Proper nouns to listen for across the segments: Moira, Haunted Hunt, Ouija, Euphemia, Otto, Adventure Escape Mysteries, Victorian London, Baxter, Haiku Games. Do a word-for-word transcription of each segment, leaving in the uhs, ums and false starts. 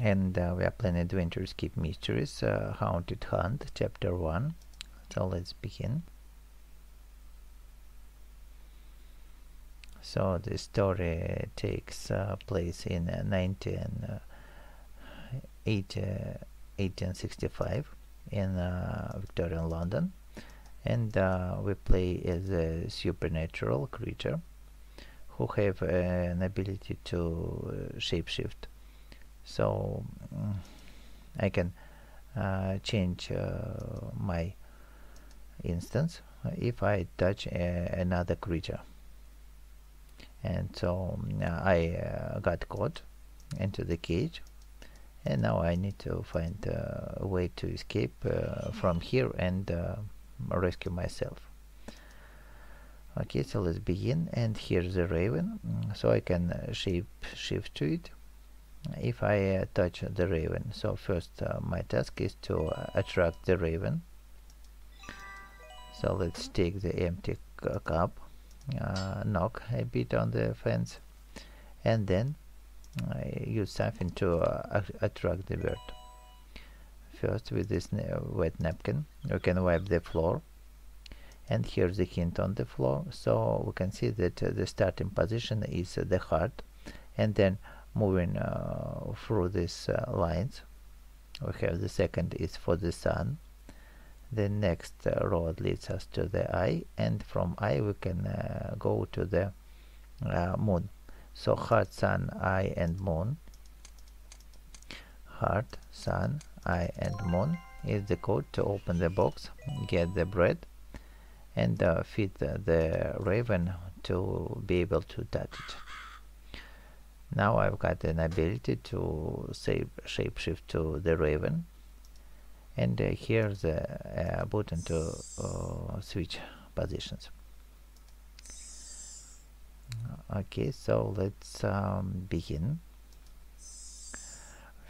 and uh, we are playing Adventure Escape Mysteries, uh, Haunted Hunt, Chapter one. So let's begin. So the story takes uh, place in uh, nineteen sixty-five in uh, Victorian London, and uh, we play as a supernatural creature who have uh, an ability to uh, shapeshift. So mm, I can uh, change uh, my instance if I touch a another creature. And so uh, I uh, got caught into the cage, and now I need to find uh, a way to escape uh, from here and uh, rescue myself. Okay, so let's begin. And here's the raven, so I can uh, shape shift to it if I uh, touch the raven. So first uh, my task is to uh, attract the raven. So let's take the empty cup, uh, knock a bit on the fence, and then I use something to uh, attract the bird. First, with this na wet napkin, we can wipe the floor, and here's the hint on the floor. So we can see that uh, the starting position is uh, the heart, and then moving uh, through these uh, lines, we have the second is for the sun. The next uh, road leads us to the eye, and from eye we can uh, go to the uh, moon. So heart, sun, eye, and moon. Heart, sun, eye, and moon is the code to open the box, get the bread, and uh, feed uh, the raven to be able to touch it. Now I've got an ability to save, shapeshift to the raven, and uh, here's the uh, button to uh, switch positions. Okay, so let's um, begin.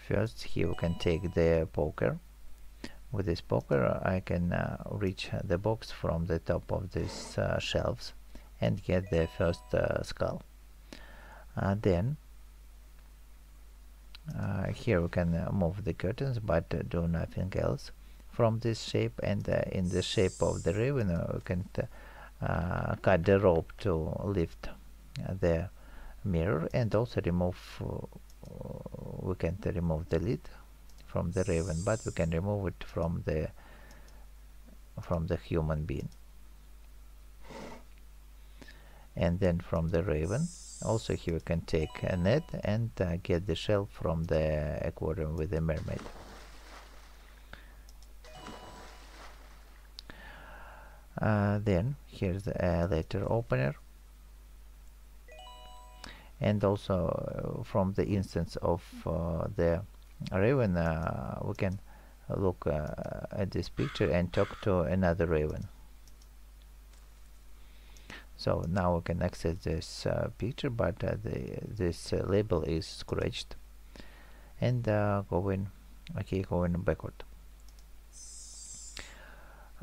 First, here we can take the poker. With this poker I can uh, reach the box from the top of these uh, shelves and get the first uh, skull. Uh, then uh, here we can uh, move the curtains, but uh, do nothing else from this shape, and uh, in the shape of the raven we can uh, cut the rope to lift the mirror, and also remove uh, we can't remove the lid from the raven, but we can remove it from the from the human being. And then from the raven also here we can take a net and uh, get the shell from the aquarium with the mermaid. Uh, then here's a letter opener, and also uh, from the instance of uh, the raven uh, we can look uh, at this picture and talk to another raven. So now we can access this uh, picture, but uh, the, this uh, label is scratched, and uh, going okay going backward.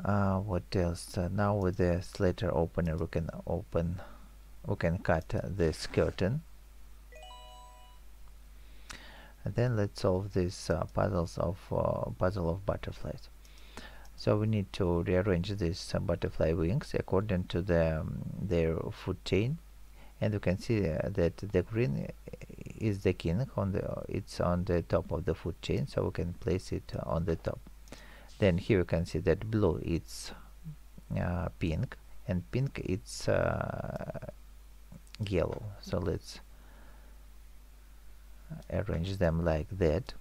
Uh, what else? Uh, now with the letter opener we can open we can cut uh, this curtain. And then let's solve these uh, puzzles of uh, puzzle of butterflies. So we need to rearrange these uh, butterfly wings according to the um, their food chain, and you can see uh, that the green is the king on the uh, it's on the top of the food chain, so we can place it uh, on the top. Then here you can see that blue it's uh, pink, and pink it's uh, yellow. So let's arrange them like that,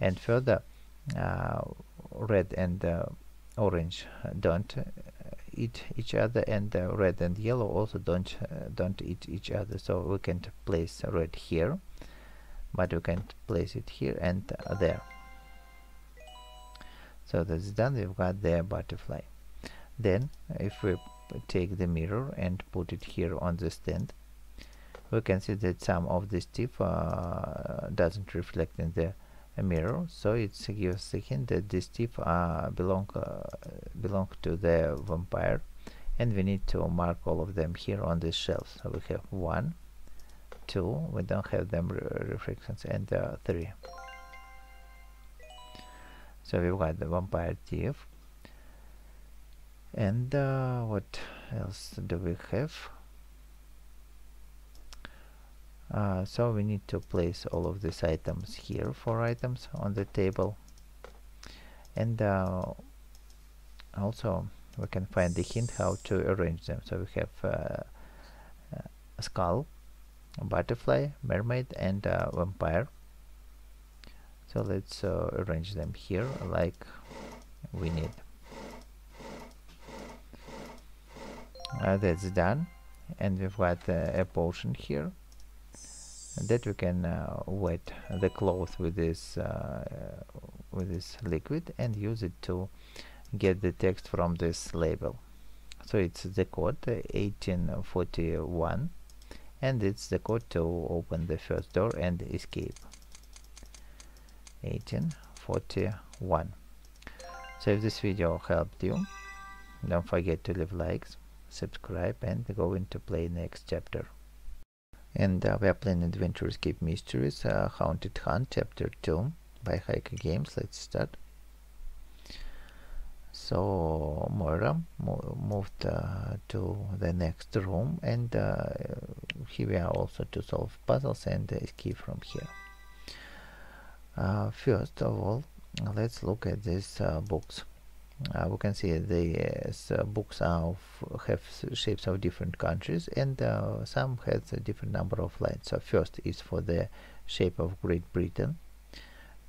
and further uh, red and uh, orange don't uh, eat each other, and uh, red and yellow also don't uh, don't eat each other. So we can't place red here, but we can place it here and uh, there. So that's done. We've got the butterfly. Then if we take the mirror and put it here on the stand, we can see that some of this tip uh, doesn't reflect in the uh, mirror, so it gives the hint that this tip uh, belong uh, belong to the vampire, and we need to mark all of them here on this shelf. So we have one, two, we don't have them re reflections, and uh, three. So we've got the vampire thief. And uh, what else do we have? Uh, so we need to place all of these items here, four items on the table. And uh, also we can find the hint how to arrange them. So we have uh, a skull, a butterfly, mermaid, and a vampire. So let's uh, arrange them here like we need. Uh, that's done, and we've got uh, a potion here that we can uh, wet the cloth with this uh, with this liquid and use it to get the text from this label. So it's the code uh, eighteen forty-one, and it's the code to open the first door and escape. eighteen forty-one. So if this video helped you, don't forget to leave likes, subscribe, and go into play next chapter. And uh, we are playing Adventure Escape Mysteries, uh, Haunted Hunt, Chapter two by Haiku Games. Let's start. So Moira mo moved uh, to the next room, and uh, here we are also to solve puzzles and escape from here. Uh, first of all, let's look at these uh, books. Uh, we can see these uh, books are of, have shapes of different countries, and uh, some has a different number of lines. So first is for the shape of Great Britain,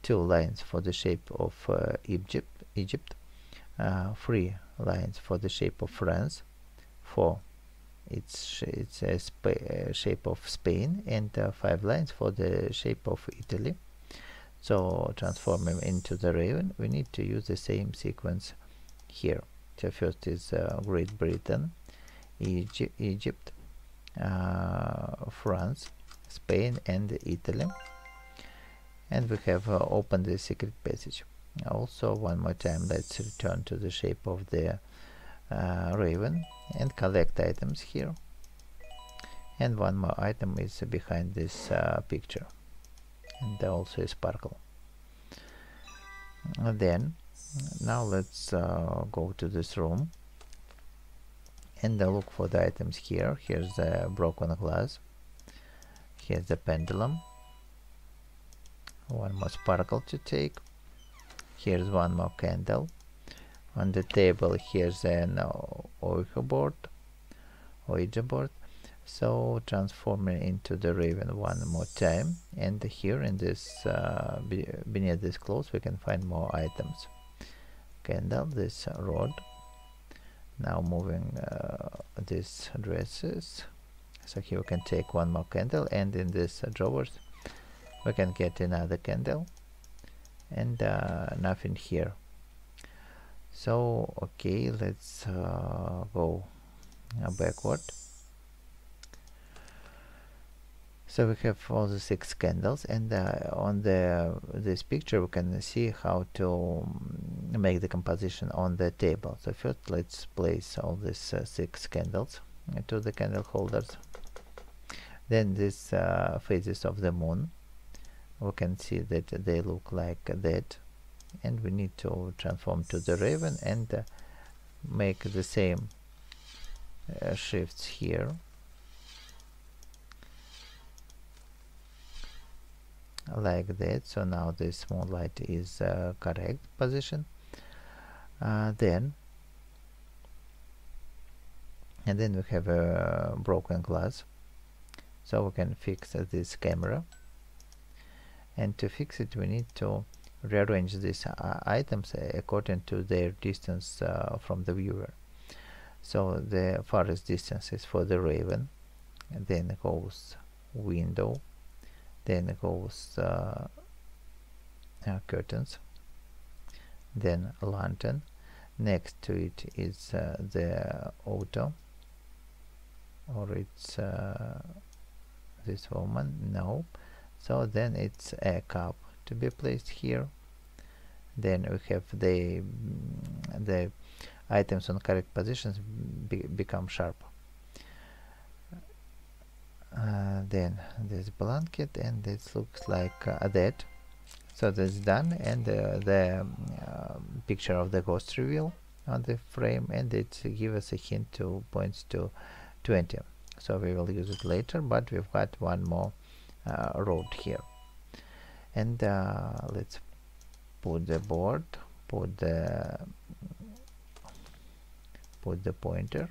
two lines for the shape of uh, Egypt, Egypt, uh, three lines for the shape of France, four it's sh it's a spa uh, shape of Spain, and uh, five lines for the shape of Italy. So transform him into the raven. We need to use the same sequence here. So first is uh, Great Britain, Egy Egypt, uh, France, Spain, and Italy. And we have uh, opened the secret passage. Also, one more time, let's return to the shape of the uh, raven and collect items here. And one more item is behind this uh, picture. And also a sparkle. And then now let's uh, go to this room and uh, look for the items here. Here's the broken glass, here's the pendulum, one more sparkle to take, here's one more candle. On the table here's an Ouija board, Ouija board. So transform it into the raven one more time, and here in this uh, be beneath this clothes we can find more items. Candle, this rod. Now moving uh, these dresses. So here we can take one more candle, and in this uh, drawers we can get another candle, and uh, nothing here. So okay, let's uh, go uh, backward. So we have all the six candles, and uh, on the this picture we can see how to make the composition on the table. So first let's place all these uh, six candles into the candle holders. Then these uh, phases of the moon, we can see that they look like that, and we need to transform to the raven and uh, make the same uh, shifts here. Like that. So now this moonlight is uh, correct position. Uh, then and then we have a uh, broken glass, so we can fix uh, this camera. And to fix it, we need to rearrange these uh, items according to their distance uh, from the viewer. So the farthest distance is for the raven, and then goes window. Then goes uh, uh, curtains, then lantern. Next to it is uh, the Otto, or it's uh, this woman. No, so then it's a cup to be placed here. Then we have the the items on correct positions be become sharp. Uh, then this blanket, and this looks like uh, that. So that's done, and uh, the uh, picture of the ghost reveal on the frame, and it gives us a hint to points to twenty. So we will use it later, but we've got one more uh, road here. And uh, let's put the board, put the put the pointer,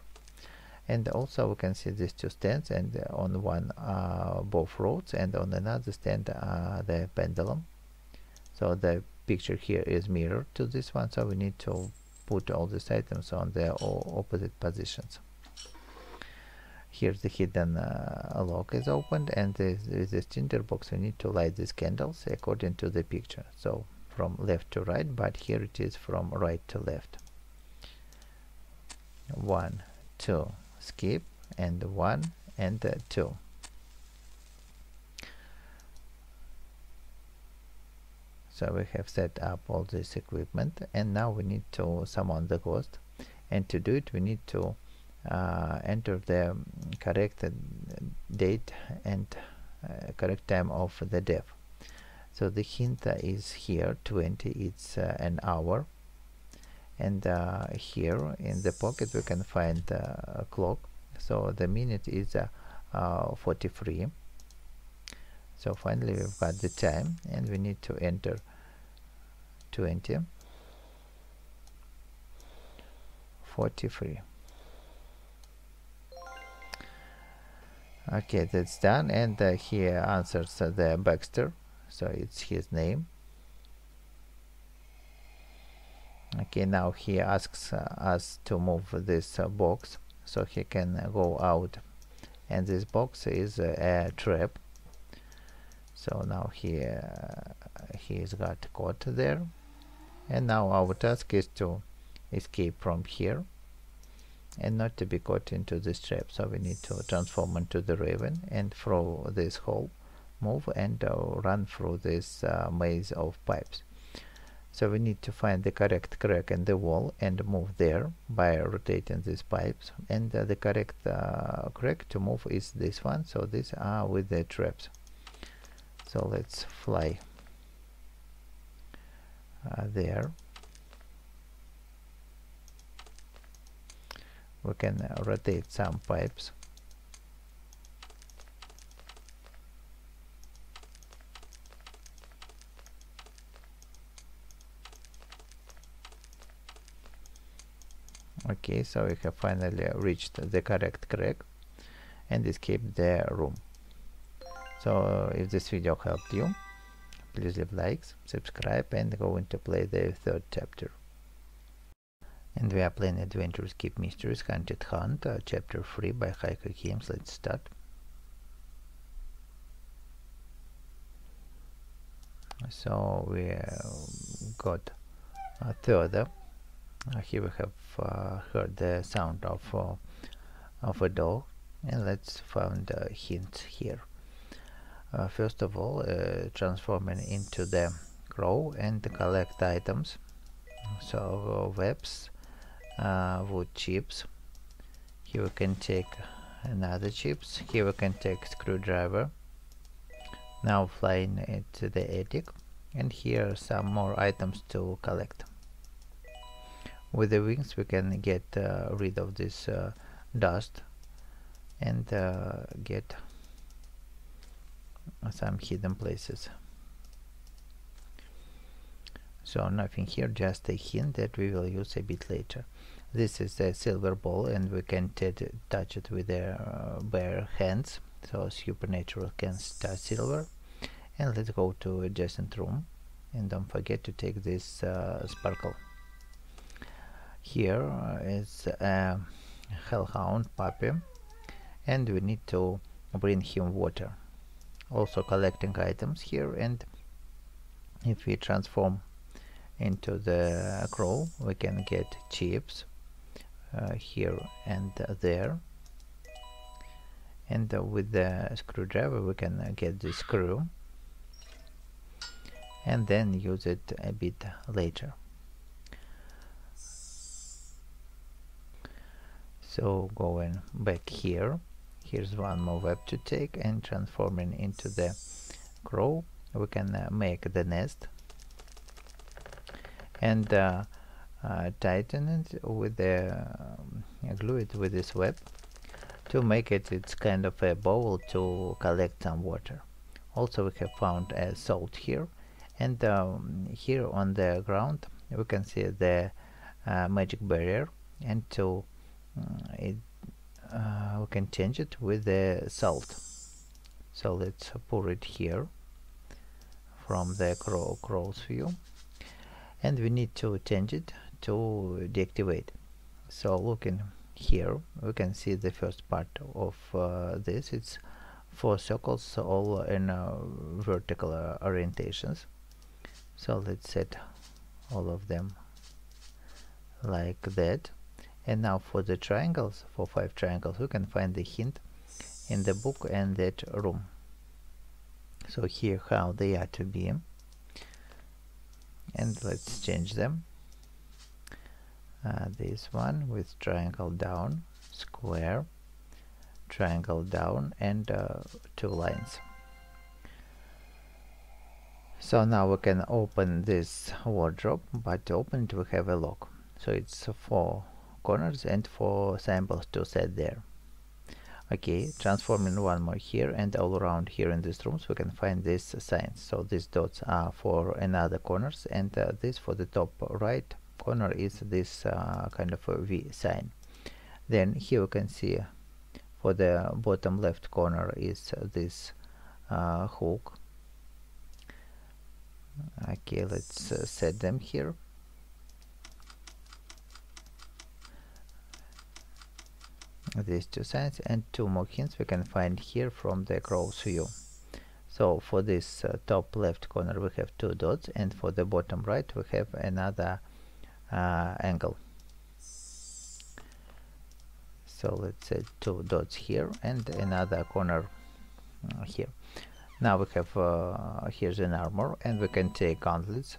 and also we can see these two stands, and uh, on one uh, both roads, and on another stand uh, the pendulum. So the picture here is mirrored to this one, so we need to put all these items on their opposite positions. Here the hidden uh, lock is opened, and with this tinderbox we need to light these candles according to the picture, so from left to right, but here it is from right to left. One, two, skip, and one, and uh, two. So we have set up all this equipment, and now we need to summon the ghost, and to do it we need to uh, enter the correct date and uh, correct time of the death. So the hint is here, twenty, it's uh, an hour, and uh, here in the pocket we can find uh, a clock, so the minute is uh, uh, forty-three. So finally we've got the time, and we need to enter twenty, forty-three. Okay, that's done, and uh, here answers uh, the Baxter, so it's his name. Okay, now he asks uh, us to move this uh, box, so he can uh, go out, and this box is uh, a trap. So now he uh, he's got caught there, and now our task is to escape from here and not to be caught into this trap. So we need to transform into the raven and through this hole, move, and uh, run through this uh, maze of pipes. So we need to find the correct crack in the wall and move there by rotating these pipes, and uh, the correct uh, crack to move is this one, so these are with the traps. So let's fly uh, there. We can uh, rotate some pipes. Okay, so we have finally reached the correct crack and escaped the room. So if this video helped you, please leave likes, subscribe, and go into play the third chapter. And we are playing Adventure Escape Mysteries Haunted Hunt, uh, chapter three by Haiku Games. Let's start. So we uh, got uh, further. Uh, here we have uh, heard the sound of, uh, of a door, and let's find uh, hints here. Uh, first of all, uh, transforming into the crow and collect items, so uh, webs, uh, wood chips. Here we can take another chips, here we can take screwdriver. Now flying into the attic, and here are some more items to collect. With the wings we can get uh, rid of this uh, dust and uh, get some hidden places. So nothing here, just a hint that we will use a bit later. This is a silver ball, and we can touch it with the uh, bare hands, so supernatural can touch silver. And let's go to adjacent room, and don't forget to take this uh, sparkle. Here is a hellhound puppy, and we need to bring him water. Also collecting items here, and if we transform into the crow we can get chips uh, here and uh, there, and uh, with the screwdriver we can uh, get the screw and then use it a bit later. So going back here, here's one more web to take, and transforming into the crow we can uh, make the nest and uh, uh, tighten it with the um, glue it with this web to make it it's kind of a bowl to collect some water. Also we have found a uh, salt here, and um, here on the ground we can see the uh, magic barrier, and to um, it uh, we can change it with the salt. So let's pour it here from the crow, crow's view, and we need to change it to deactivate. So looking here we can see the first part of uh, this. It's four circles all in uh, vertical uh, orientations. So let's set all of them like that. And now for the triangles, for five triangles, we can find the hint in the book and that room. So here how they are to be, and let's change them. Uh, this one with triangle down, square, triangle down, and uh, two lines. So now we can open this wardrobe, but to open it we have a lock. So it's four corners and four symbols to set there. Okay, transforming one more here, and all around here in these rooms we can find these signs. So these dots are for another corners, and uh, this for the top right corner is this uh, kind of a V sign. Then here we can see for the bottom left corner is this uh, hook. Okay, let's uh, set them here. These two signs and two more hints we can find here from the crow's view. So for this uh, top left corner we have two dots, and for the bottom right we have another uh, angle. So let's set two dots here and another corner uh, here. Now we have uh, here's an armor, and we can take gauntlets,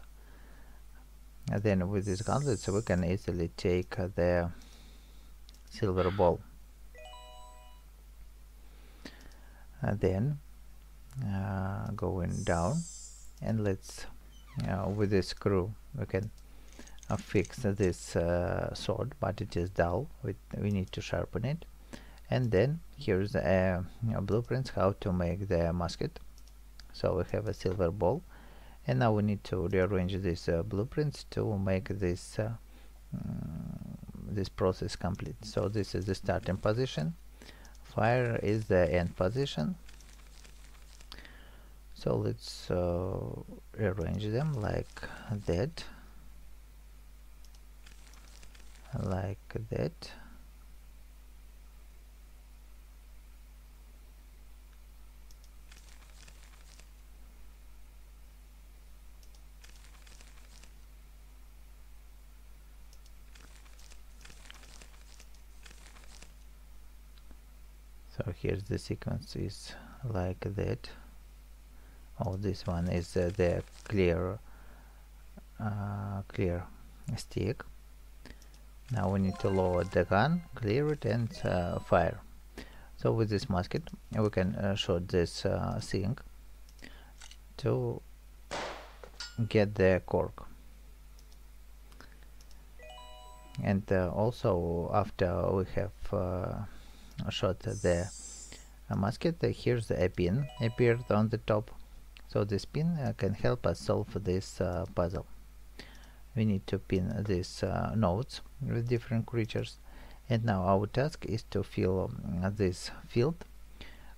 and then with these gauntlets we can easily take uh, the silver ball. And then uh, going down, and let's uh, with this screw we can uh, fix this uh, sword, but it is dull. We, we need to sharpen it. And then here's a, a blueprint how to make the musket. So we have a silver ball, and now we need to rearrange these uh, blueprints to make this uh, this process complete. So this is the starting position, fire is the end position. So let's uh, rearrange them like that, like that, so here's the sequence is like that. Oh, this one is uh, the clear uh, clear stick. Now we need to lower the gun, clear it, and uh, fire. So with this musket we can uh, shoot this uh, thing to get the cork. And uh, also after we have uh, shot the uh, musket, uh, here's a pin appeared on the top. So this pin uh, can help us solve this uh, puzzle. We need to pin these uh, notes with different creatures, and now our task is to fill um, this field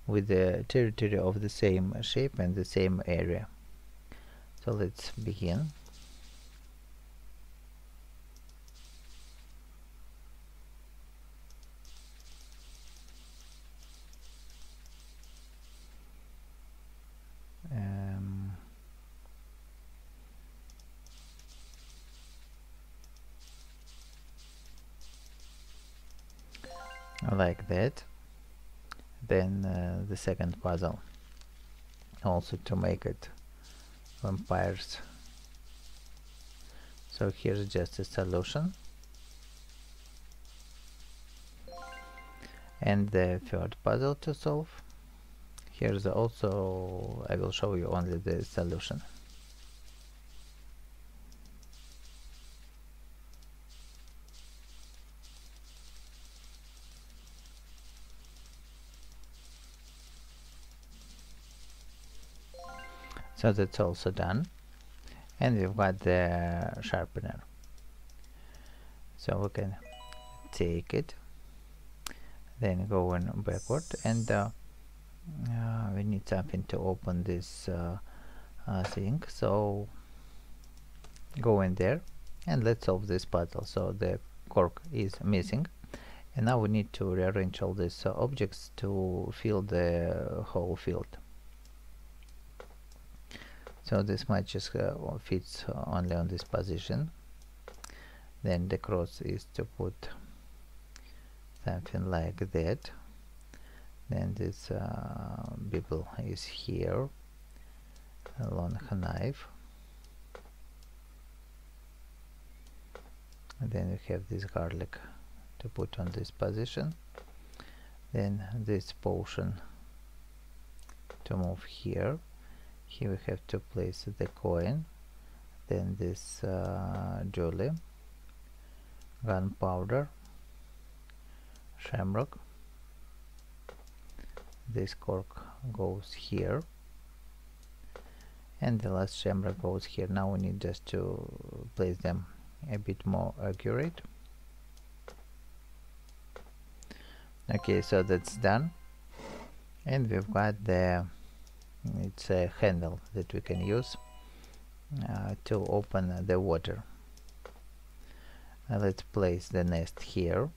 with the territory of the same shape and the same area. So let's begin. Like that. Then uh, the second puzzle, also to make it vampires. So here's just a solution. And the third puzzle to solve, Here's also, I will show you only the solution. So that's also done, and we've got the sharpener, so we can take it, then go on backward, and uh, uh, we need something to open this uh, uh, thing, so go in there and let's solve this puzzle. So the cork is missing, and now we need to rearrange all these uh, objects to fill the whole field. So this matches uh, fits only on this position. Then the cross is to put something like that. Then this uh, bevel is here. A long knife. And then we have this garlic to put on this position. Then this potion to move here. Here we have to place the coin, then this uh, jelly, gunpowder, shamrock. This cork goes here, and the last shamrock goes here. Now we need just to place them a bit more accurate. Okay, so that's done, and we've got the it's a handle that we can use uh, to open uh, the water. Uh, let's place the nest here,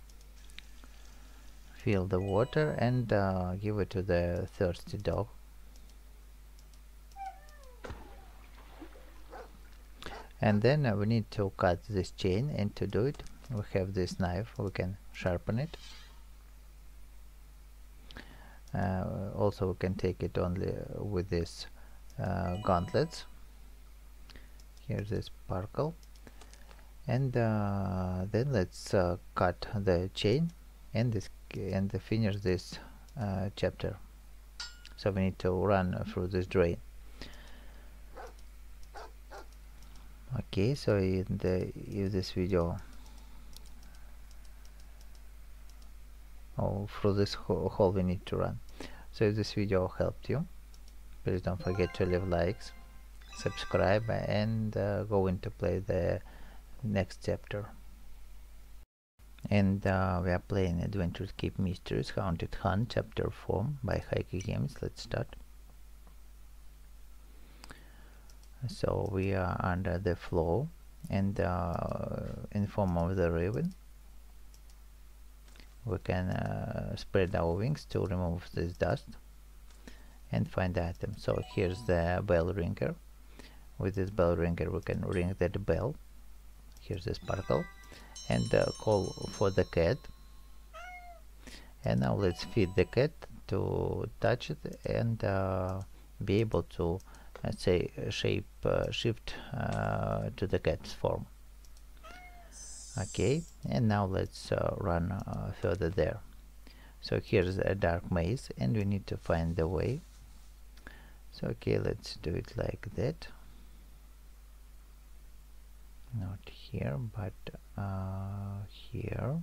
fill the water, and uh, give it to the thirsty dog. And then uh, we need to cut this chain, and to do it we have this knife, we can sharpen it. Uh, also we can take it only with this uh, gauntlets. Here's this sparkle, and uh, then let's uh, cut the chain and this and finish this uh, chapter. So we need to run through this drain. Okay, so in the if this video Oh, through this hole we need to run. So if this video helped you, please don't forget to leave likes, subscribe, and uh, go in to play the next chapter. And uh, we are playing Adventure Escape Mysteries Haunted Hunt chapter four by Haiku Games. Let's start. So we are under the floor and uh, in form of the raven. We can uh, spread our wings to remove this dust and find the item. So here's the bell ringer. With this bell ringer we can ring that bell. Here's the sparkle, and uh, call for the cat. And now let's feed the cat to touch it and uh, be able to, let's say, shape uh, shift uh, to the cat's form. Okay, and now let's uh, run uh, further there. So here's a dark maze, and we need to find the way. So okay, let's do it like that. Not here, but uh, here.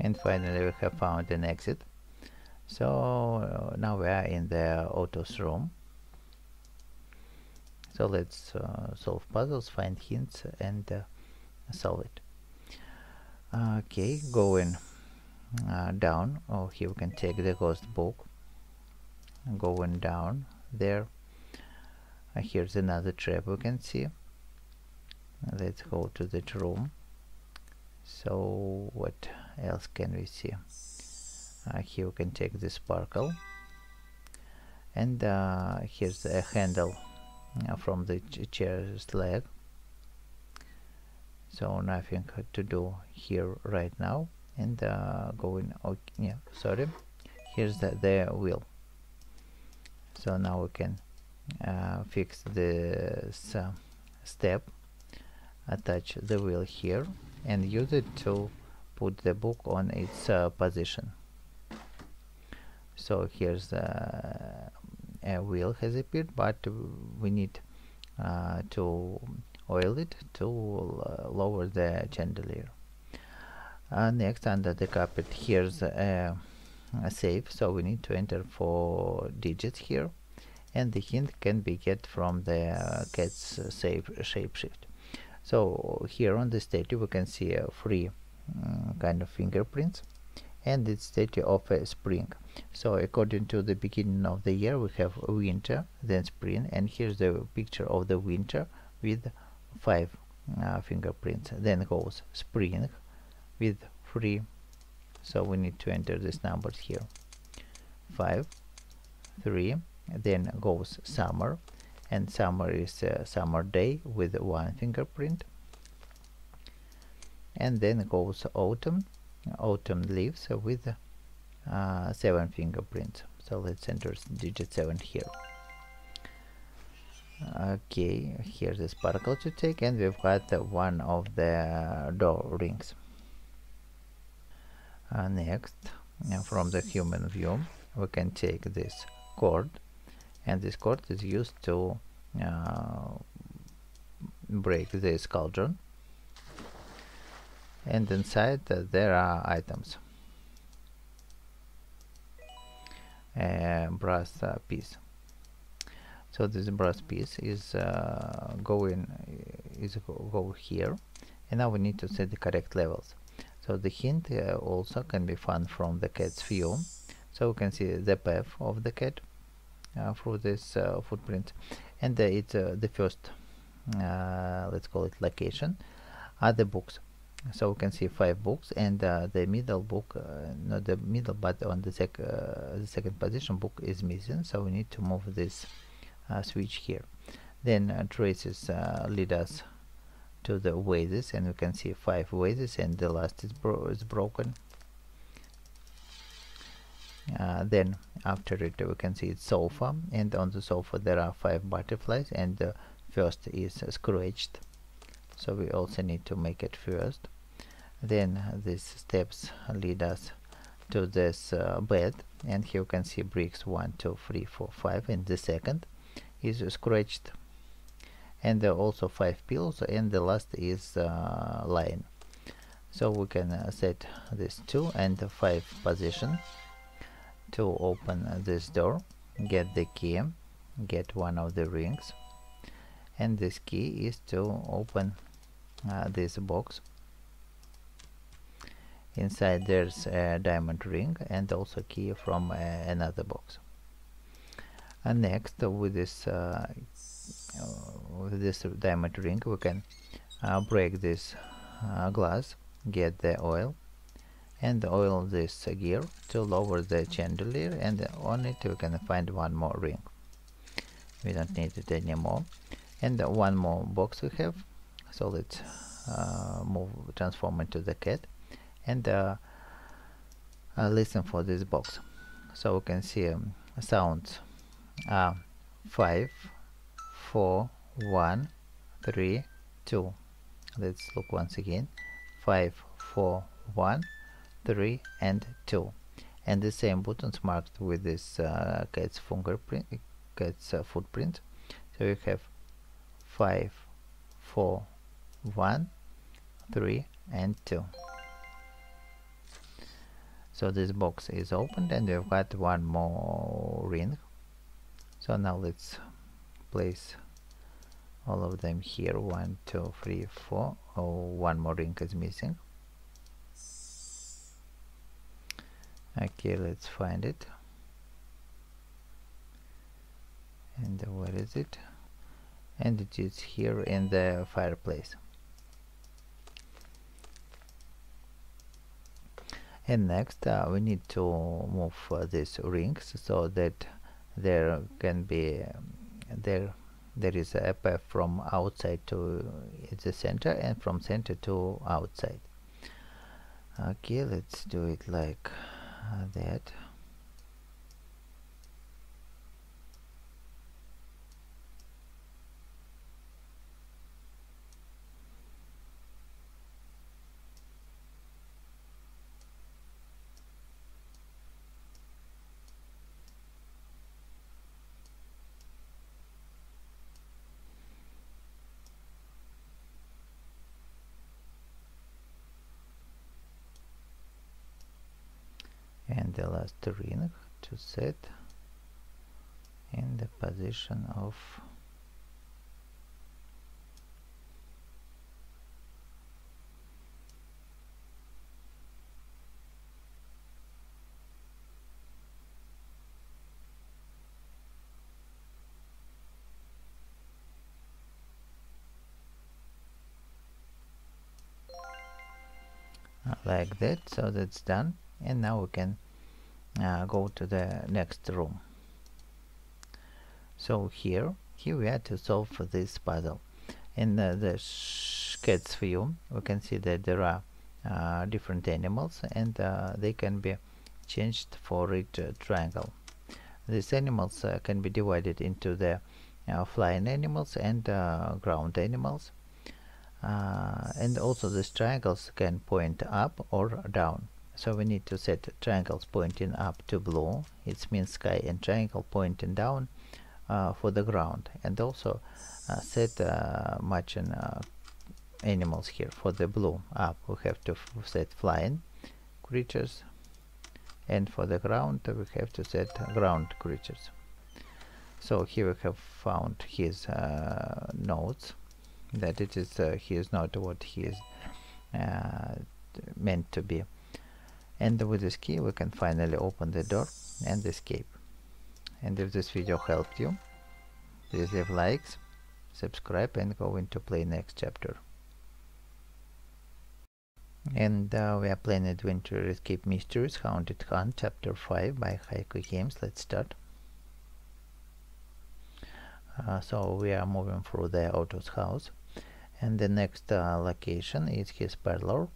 And finally we have found an exit. So uh, now we are in the Otto's room. So let's uh, solve puzzles, find hints, and uh, solve it. Okay, going uh, down. Oh, here we can take the ghost book. Going down there. Uh, here's another trap we can see. Let's go to that room. So what else can we see? Uh, here we can take the sparkle, and uh, here's a handle uh, from the ch chair's leg. So nothing to do here right now. and uh, going okay, yeah sorry here's the, the wheel. So now we can uh, fix this uh, step, attach the wheel here and use it to put the book on its uh, position. So here's uh, a wheel has appeared, but we need uh, to oil it to uh, lower the chandelier. Uh, next, under the carpet, here's a, a safe, so we need to enter four digits here, and the hint can be get from the uh, cat's uh, safe shapeshift. So here on the statue we can see uh, three um, kind of fingerprints, and it's statue of a spring. So according to the beginning of the year we have winter, then spring, and here's the picture of the winter with five uh, fingerprints, then goes spring with three. So we need to enter these numbers here, five, three, then goes summer, and summer is uh, summer day with one fingerprint, and then goes autumn, autumn leaves with uh, seven fingerprints. So let's enter digit seven here. Okay, here's the sparkle to take, and we've got uh, one of the door rings. Uh, next, uh, from the human view, we can take this cord, and this cord is used to uh, break this cauldron, and inside uh, there are items, a brass uh, piece. So this brass piece is uh, going is go here, and now we need to set the correct levels. So the hint uh, also can be found from the cat's view, so we can see the path of the cat uh, through this uh, footprint, and uh, it's uh, the first uh, let's call it location are the books. So we can see five books, and uh, the middle book, uh, not the middle but on the, sec uh, the second position book is missing, so we need to move this uh, switch here. Then uh, traces uh, lead us to the vases, and we can see five vases, and the last is, bro is broken. Uh, then after it we can see it's sofa, and on the sofa there are five butterflies, and the first is uh, scratched, so we also need to make it first. Then these steps lead us to this uh, bed, and here you can see bricks one, two, three, four, five, and the second is uh, scratched, and there are also five pills, and the last is uh, line. So we can uh, set this two and five position to open uh, this door, get the key, get one of the rings, and this key is to open uh, this box. Inside there's a diamond ring and also key from uh, another box. And next uh, with this uh, with this diamond ring we can uh, break this uh, glass, get the oil, and oil this uh, gear to lower the chandelier, and on it we can find one more ring. We don't need it anymore, and uh, one more box we have. So let's uh, move transform into the cat and uh, uh, listen for this box. So we can see um, sounds uh, five Four, one, three, two. Let's look once again. Five, four, one, three, and two. And the same buttons marked with this uh, cat's fingerprint, cat's uh, footprint. So you have five, four, one, three, and two. So this box is opened, and we've got one more ring. So now let's place all of them here, one, two, three, four. Oh, one more ring is missing. Okay, let's find it. And where is it? And it is here in the fireplace. And next, uh, we need to move uh, these rings so that there can be um, there there is a path from outside to the center and from center to outside. Okay, let's do it like that. The last ring to set in the position of like that. So that's done, and now we can Uh, go to the next room. So here here we are to solve this puzzle. In uh, the cat's view we can see that there are uh, different animals, and uh, they can be changed for each uh, triangle. These animals uh, can be divided into the uh, flying animals and uh, ground animals, uh, and also these triangles can point up or down. So we need to set triangles pointing up to blue, it means sky, and triangle pointing down uh, for the ground, and also uh, set uh, matching uh, animals here. For the blue up we have to f set flying creatures, and for the ground we have to set ground creatures. So here we have found his uh, notes, that it is uh, he is not what he is uh, meant to be. And with this key we can finally open the door and escape. And if this video helped you, please leave likes, subscribe, and go into play next chapter. And uh, we are playing Adventure Escape Mysteries Haunted Hunt chapter five by Haiku Games. Let's start. Uh, so we are moving through the Otto's house, and the next uh, location is his parlor.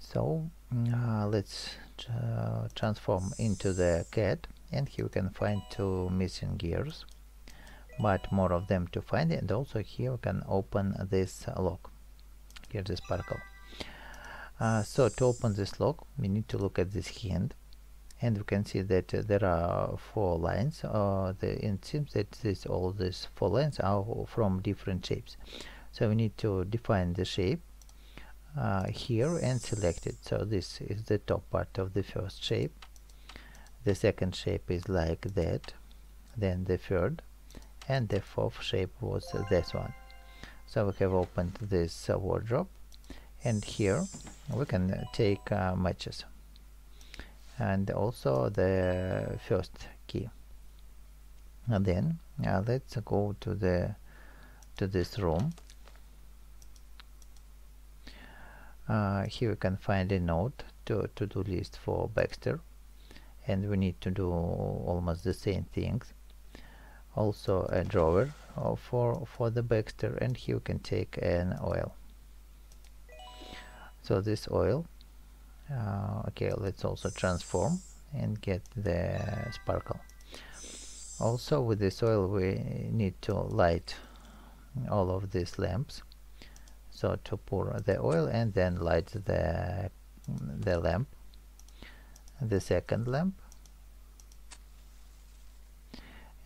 So uh, let's uh, transform into the cat, and here we can find two missing gears, but more of them to find. And also here we can open this lock. Here's the sparkle. Uh, so to open this lock we need to look at this hand, and we can see that uh, there are four lines, uh, the, and it seems that this, all these four lines are from different shapes. So we need to define the shape Uh, here and select it. So this is the top part of the first shape, the second shape is like that, then the third, and the fourth shape was uh, this one. So we have opened this uh, wardrobe, and here we can uh, take uh, matches and also the first key. And then uh, let's go to the to this room. Uh, here we can find a note, to to-do list for Baxter, and we need to do almost the same things. Also a drawer uh, for for the Baxter, and here we can take an oil. So this oil, uh, okay, let's also transform and get the sparkle. Also with this oil we need to light all of these lamps. So to pour the oil and then light the the lamp, the second lamp,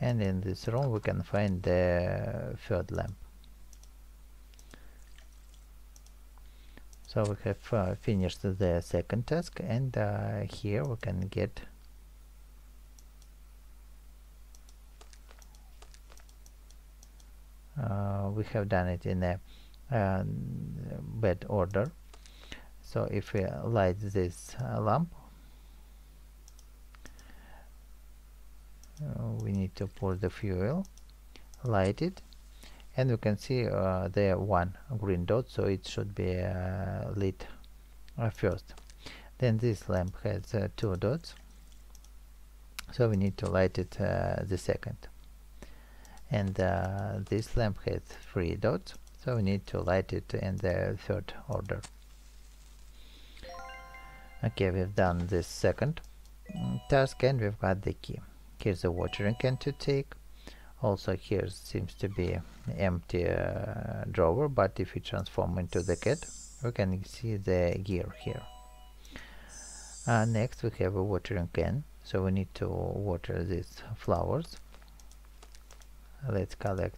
and in this room we can find the third lamp. So we have uh, finished the second task, and uh, here we can get uh, we have done it in a Uh, bad order. So if we light this uh, lamp, uh, we need to pour the fuel, light it, and we can see uh, there one green dot, so it should be uh, lit uh, first. Then this lamp has uh, two dots, so we need to light it uh, the second. And uh, this lamp has three dots, so we need to light it in the third order. Okay, we've done this second task and we've got the key. Here's a watering can to take. Also here seems to be empty uh, drawer, but if we transform into the cat we can see the gear here. Uh, next we have a watering can, so we need to water these flowers. Let's collect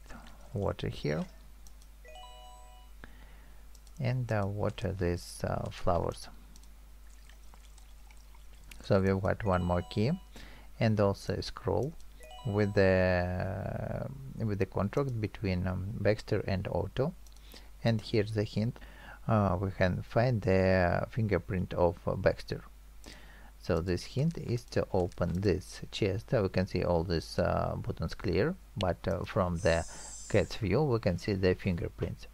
water here and uh, water these uh, flowers. So we've got one more key and also a scroll with the uh, with the contract between um, Baxter and Otto. And here's the hint: uh, we can find the fingerprint of uh, Baxter. So this hint is to open this chest. Uh, we can see all these uh, buttons clear, but uh, from the cat's view we can see the fingerprints.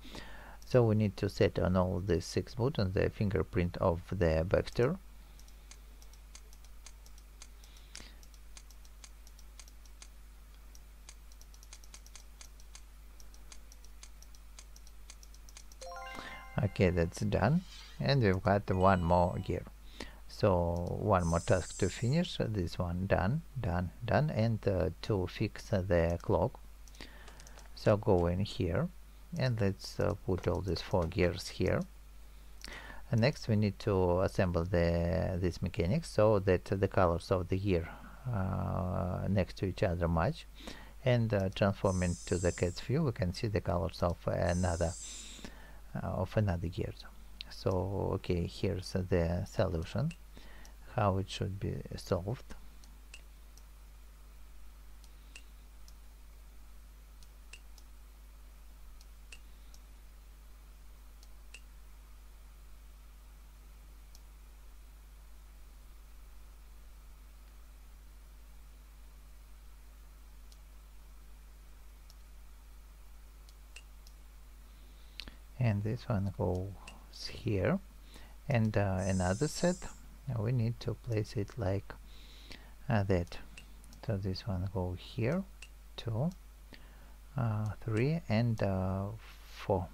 So we need to set on all these six buttons the fingerprint of the Baxter. Okay, that's done, and we've got one more gear. So one more task to finish. This one done, done, done, and uh, to fix uh, the clock. So go in here, and let's uh, put all these four gears here. And next, we need to assemble the this mechanics so that the colors of the gear uh, next to each other match. And uh, transform into the cat's view, we can see the colors of another. of another gears. So okay, here's uh, the solution how it should be solved. And this one goes here, and uh, another set we need to place it like uh, that. So this one go here, two, uh, three, and uh, four.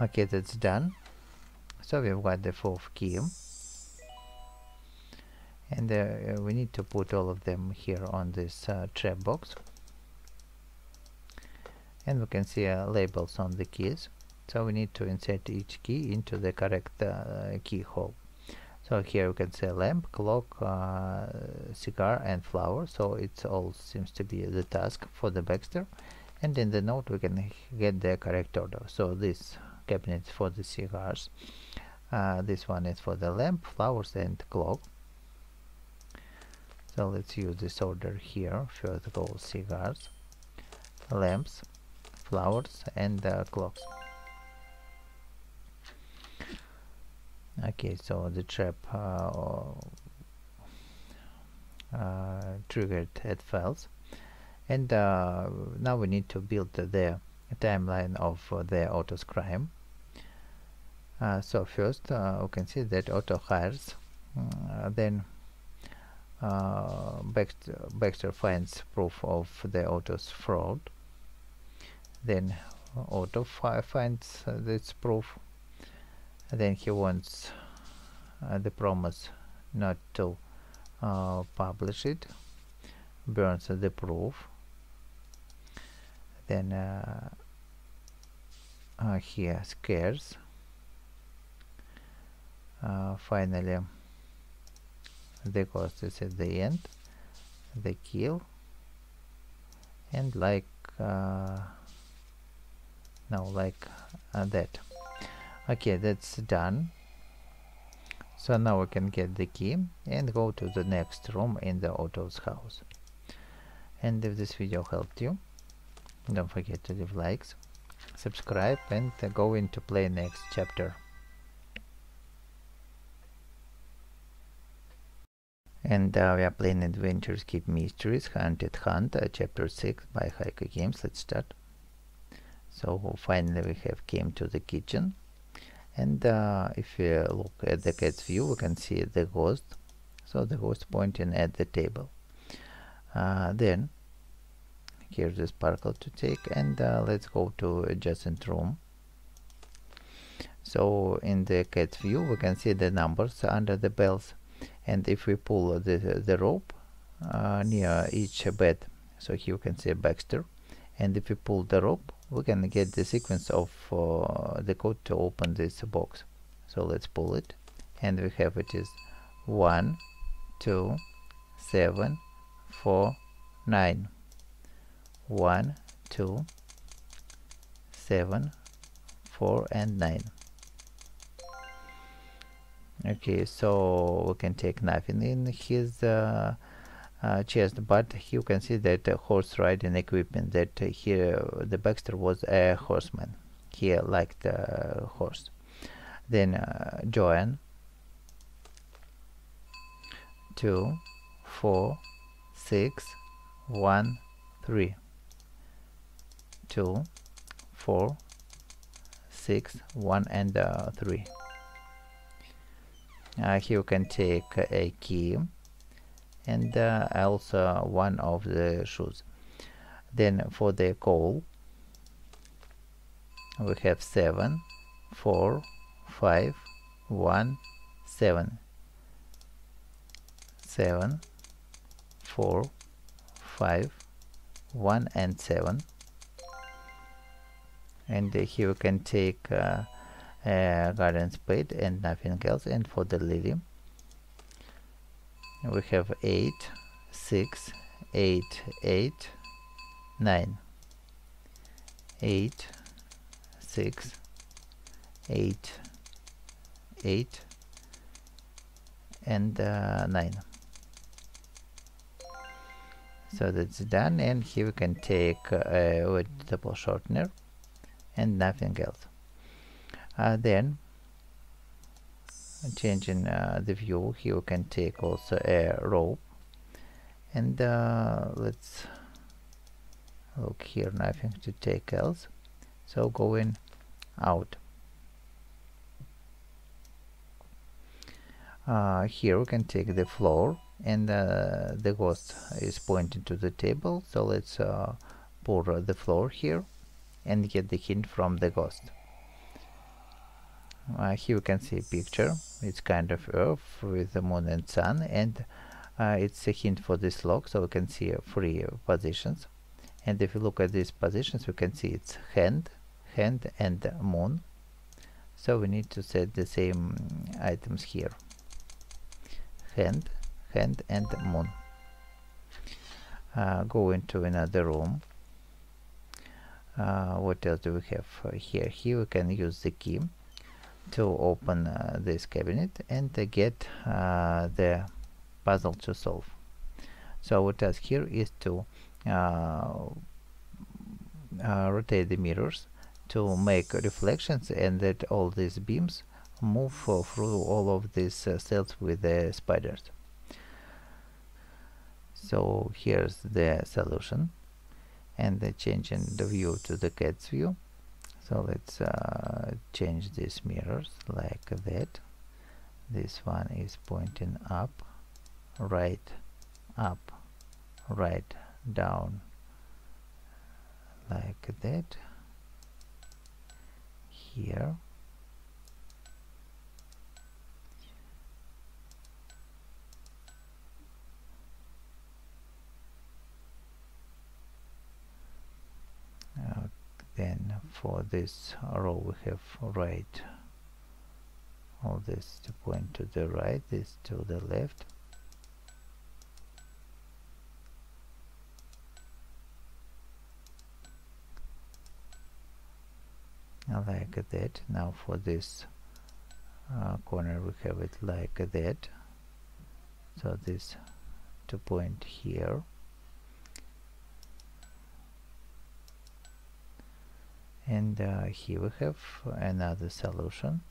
Okay, that's done. So we've got the fourth key, and uh, we need to put all of them here on this uh, trap box. And we can see uh, labels on the keys, so we need to insert each key into the correct uh, keyhole. So here we can say lamp, clock, uh, cigar, and flower. So it all seems to be the task for the Baxter, and in the note we can get the correct order. So this cabinet is for the cigars, uh, this one is for the lamp, flowers, and clock. So let's use this order here. First go cigars, lamps, flowers, and uh, clocks. Okay, so the trap uh, uh, triggered at files, and uh, now we need to build the timeline of uh, the Otto's crime. Uh, so first uh, we can see that Otto hires, uh, then uh, Baxter, Baxter finds proof of the Otto's fraud. Then Otto fi finds uh, this proof. Then he wants uh, the promise not to uh, publish it, burns the proof. Then uh, uh, he scares. Uh, finally, the ghost is at the end. They kill, and like. Uh, Now like uh, that. Okay, that's done. So now we can get the key and go to the next room in the Otto's house. And if this video helped you, don't forget to leave likes, subscribe, and uh, go in to play next chapter. And uh, we are playing Adventure Escape Mysteries Haunted Hunt, uh, chapter six by Haiku Games. Let's start. So finally we have came to the kitchen, and uh, if we look at the cat's view we can see the ghost, so the ghost pointing at the table. Uh, then here's the sparkle to take, and uh, let's go to adjacent room. So in the cat view we can see the numbers under the bells, and if we pull the, the rope uh, near each bed, so here you can see Baxter, and if we pull the rope we can get the sequence of uh, the code to open this box. So let's pull it, and we have it is one two seven four nine, one two seven four and nine. Okay, so we can take nothing in his uh, uh, chest, but you can see that uh, horse riding equipment, that uh, here the Baxter was a horseman, he liked uh, horse. Then uh, Joanne, two four six one three, two four six one and uh, three. Uh, here you can take uh, a key and uh, also one of the shoes. Then for the call we have seven four five one seven, seven four five one and seven. And uh, here you can take uh, Uh, garden spade and nothing else. And for the lily we have eight six eight eight nine, eight six eight eight and uh, nine. So that's done, and here we can take uh, with double shortener and nothing else. Uh, then changing uh, the view, here you can take also a rope, and uh, let's look here, nothing to take else, so going out. Uh, here we can take the floor, and uh, the ghost is pointing to the table, so let's uh, pour the floor here and get the hint from the ghost. Uh, here you can see a picture, it's kind of earth with the moon and sun, and uh, it's a hint for this log, so we can see uh, three positions, and if you look at these positions we can see it's hand, hand and moon, so we need to set the same items here, hand, hand and moon. Uh, go into another room. Uh, what else do we have uh, here? Here we can use the key to open uh, this cabinet and uh, get uh, the puzzle to solve. So our task here is to uh, uh, rotate the mirrors to make reflections, and that all these beams move uh, through all of these uh, cells with the spiders. So here's the solution, and uh, changing the view to the cat's view. So let's uh, change these mirrors like that. This one is pointing up, right, up, right, down, like that. Here. Then for this row we have right, all this to point to the right, this to the left. Like that. Now for this uh, corner we have it like that. So this to point here. And uh, here we have another solution.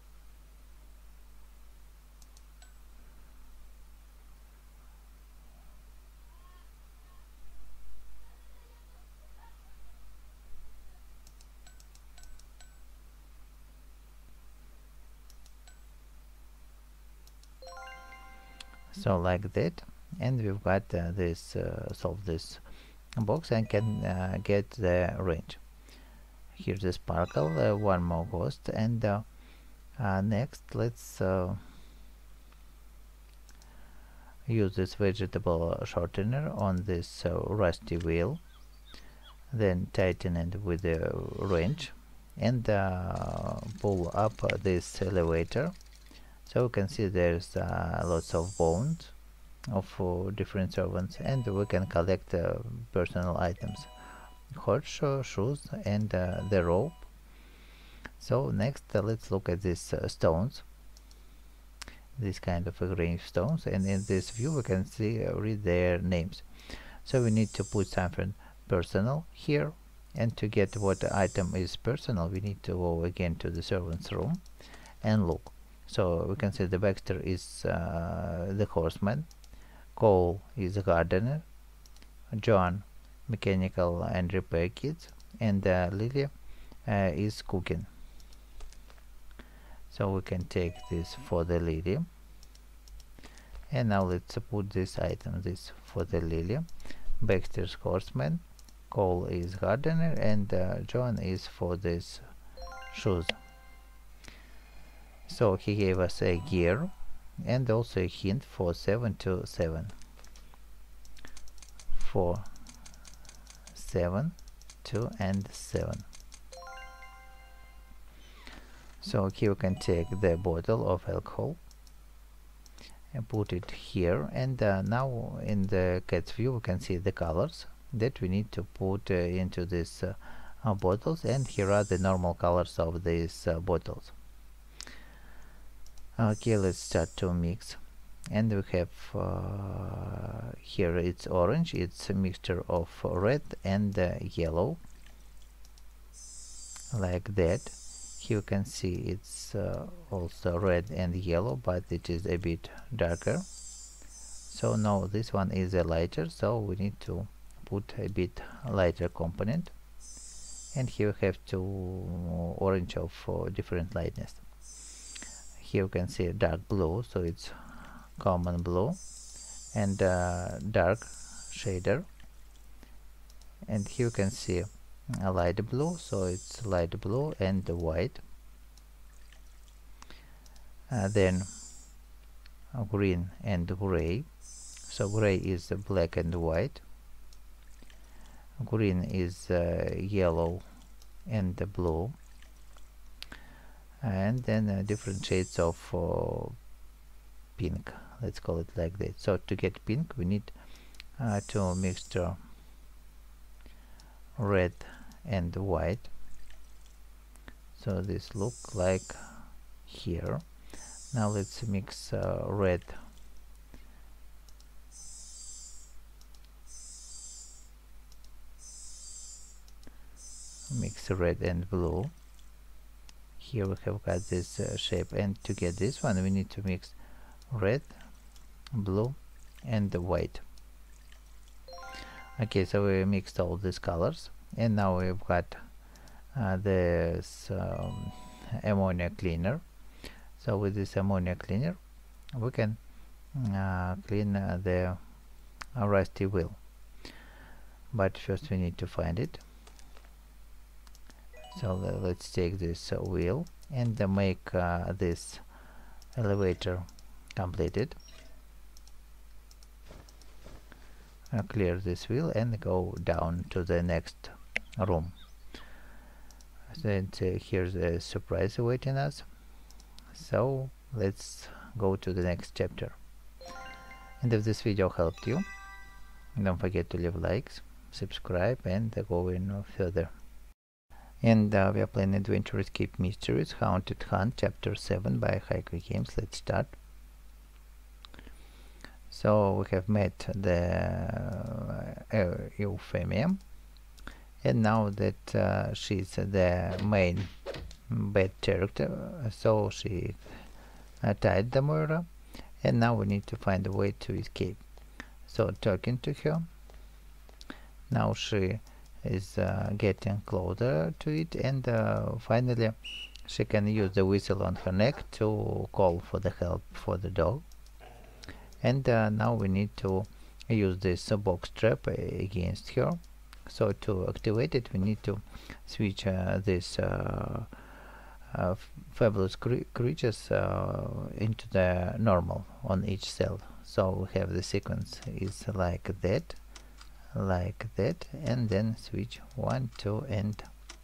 So like that, and we've got uh, this uh, solve this box and can uh, get the range. Here's the sparkle, uh, one more ghost, and uh, Uh, next, let's uh, use this vegetable shortener on this uh, rusty wheel, then tighten it with a wrench and uh, pull up uh, this elevator. So we can see there's uh, lots of bones of uh, different servants, and we can collect uh, personal items, hoods, uh, shoes and uh, the rope. So next uh, let's look at these uh, stones, this kind of uh, green stones, and in this view we can see uh, read their names. So we need to put something personal here, and to get what item is personal we need to go again to the servants room and look. So we can see the Baxter is uh, the horseman, Cole is a gardener, John mechanical and repair kits, and uh, Lily uh, is cooking. So we can take this for the Lily, and now let's put this item, this for the Lily. Baxter's horseman, Cole is gardener, and uh, John is for this shoes. So he gave us a gear and also a hint for seven to seven. For seven, two and seven. So here we can take the bottle of alcohol and put it here, and uh, now in the cat's view we can see the colors that we need to put uh, into these uh, uh, bottles, and here are the normal colors of these uh, bottles. Okay, let's start to mix, and we have uh, here it's orange, it's a mixture of red and uh, yellow, like that. Here you can see it's uh, also red and yellow, but it is a bit darker. So now this one is a lighter, so we need to put a bit lighter component, and here we have two orange of uh, different lightness. Here you can see dark blue, so it's common blue, and uh, dark shader, and here you can see a light blue, so it's light blue and white, uh, then green and gray, so gray is black and white, green is uh, yellow and blue, and then uh, different shades of uh, pink, let's call it like that. So to get pink we need uh, to mixture red and white, so this look like here. Now let's mix uh, red mix red and blue. Here we have got this uh, shape, and to get this one we need to mix red, blue and white. Okay, so we mixed all these colors, and now we've got uh, this um, ammonia cleaner. So with this ammonia cleaner we can uh, clean uh, the uh, rusty wheel, but first we need to find it. So let's take this uh, wheel and uh, make uh, this elevator completed. Uh, clear this wheel and go down to the next room. Then uh, here's a surprise awaiting us. So let's go to the next chapter. And if this video helped you, don't forget to leave likes, subscribe and uh, go in further. And uh, we are playing Adventure Escape Mysteries, Haunted Hunt, Chapter seven by Haiku Games. Let's start. So we have met the uh, uh, Euphemia, and now that uh, she's the main bad character, so she uh, tied the Moira, and now we need to find a way to escape. So talking to her, now she is uh, getting closer to it, and uh, finally she can use the whistle on her neck to call for the help for the dog. And uh, now we need to use this uh, box trap uh, against her. So to activate it we need to switch uh, this uh, uh, fabulous cre creatures uh, into the normal on each cell. So we have the sequence is like that, like that, and then switch one, two, and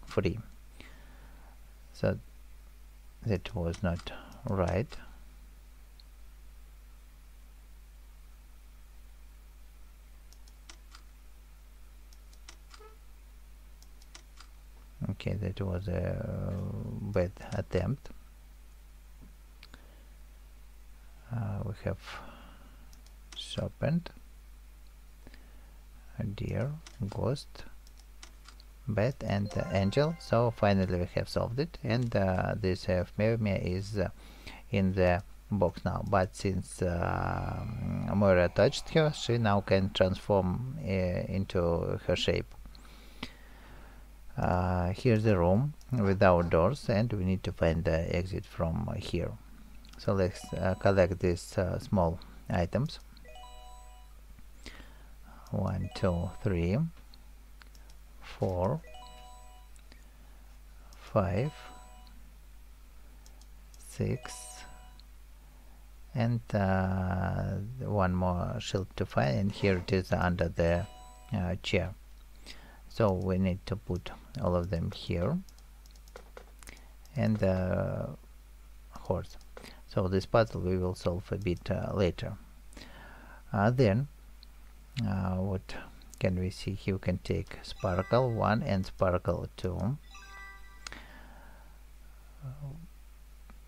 three. So that was not right. Okay, that was a bad attempt. Uh, we have serpent, deer, ghost, bat, and uh, angel. So finally we have solved it, and uh, this Euphemia is uh, in the box now. But since uh, Moira touched her, she now can transform uh, into her shape. Uh, here's the room without doors, and we need to find the exit from uh, here. So let's uh, collect these uh, small items. One, two, three, four, five, six, and uh, one more shield to find. And here it is under the uh, chair. So we need to put all of them here, and uh, horse. So this puzzle we will solve a bit uh, later. Uh, then uh, what can we see here? We can take sparkle one and sparkle two.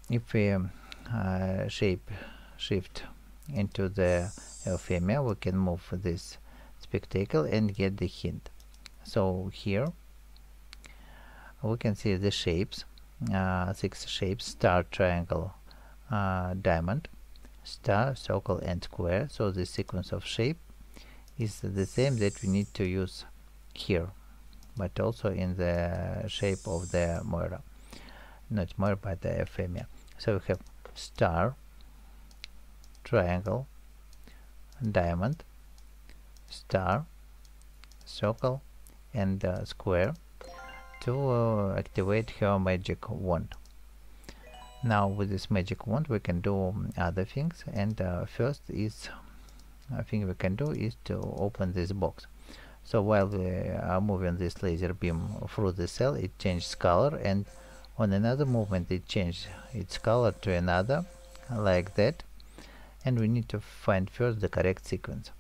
If we uh, shape shift into the Euphemia, we can move this spectacle and get the hint. So here we can see the shapes, uh, six shapes: star, triangle, uh, diamond, star, circle, and square. So the sequence of shape is the same that we need to use here, but also in the shape of the Moira, not Moira but the Euphemia. So we have star, triangle, diamond, star, circle, and uh, square to uh, activate her magic wand. Now with this magic wand we can do other things, and uh, first is I think we can do is to open this box. So while we are moving this laser beam through the cell, it changes color, and on another movement it changes its color to another, like that, and we need to find first the correct sequence.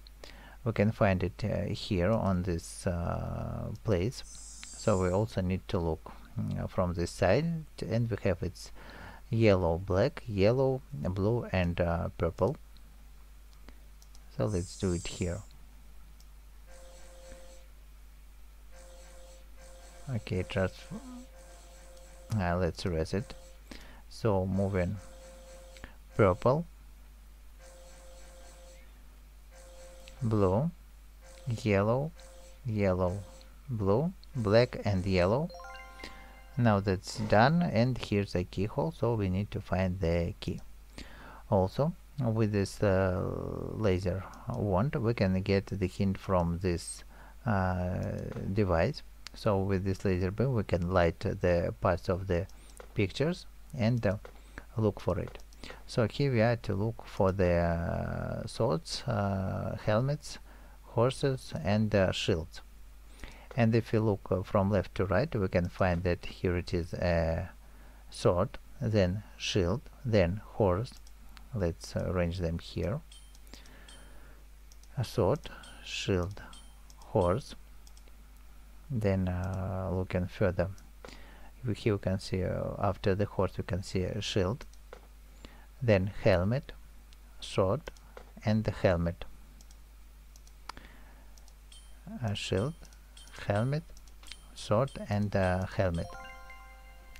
We can find it uh, here on this uh, place. So we also need to look uh, from this side, and we have its yellow, black, yellow, blue, and uh, purple. So let's do it here. Okay, transfer. Uh, let's erase it. So moving purple, blue, yellow, yellow, blue, black, and yellow. Now that's done, and here's a keyhole, so we need to find the key. Also with this uh, laser wand we can get the hint from this uh, device. So with this laser beam we can light the parts of the pictures and uh, look for it. So here we are to look for the uh, swords, uh, helmets, horses, and uh, shields. And if you look uh, from left to right, we can find that here it is a sword, then shield, then horse. Let's arrange them here. A sword, shield, horse. Then uh, looking further, here we can see uh, after the horse we can see a shield, then helmet, sword, and the helmet, a shield, helmet, sword, and a helmet.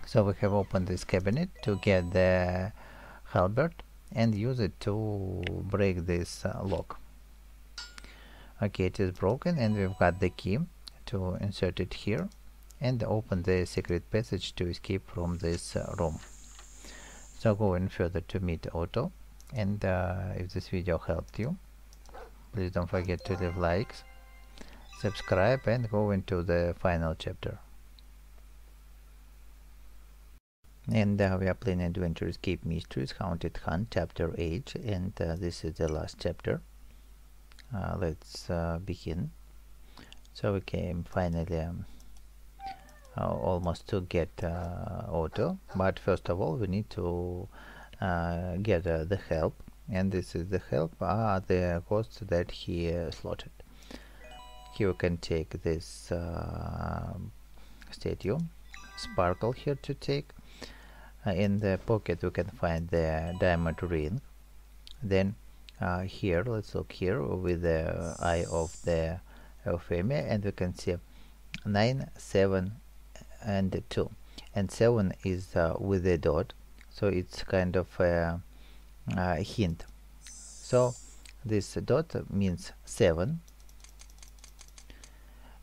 So we have opened this cabinet to get the halberd and use it to break this uh, lock. Okay, it is broken, and we've got the key to insert it here and open the secret passage to escape from this uh, room. So going further to meet Otto, and uh, if this video helped you, please don't forget to leave likes, subscribe, and go into the final chapter. And uh, we are playing Adventure Escape Mysteries, Haunted Hunt, Chapter eight, and uh, this is the last chapter. Uh, let's uh, begin. So we came finally um, uh, almost to get uh, Otto, but first of all we need to uh, get uh, the help, and this is the help are the ghosts that he uh, slaughtered. Here we can take this uh, statue, sparkle here to take. In the pocket we can find the diamond ring. Then uh, here, let's look here with the eye of the Euphemia, and we can see nine, seven and two, and seven is uh, with a dot, so it's kind of a, a hint. So this dot means seven,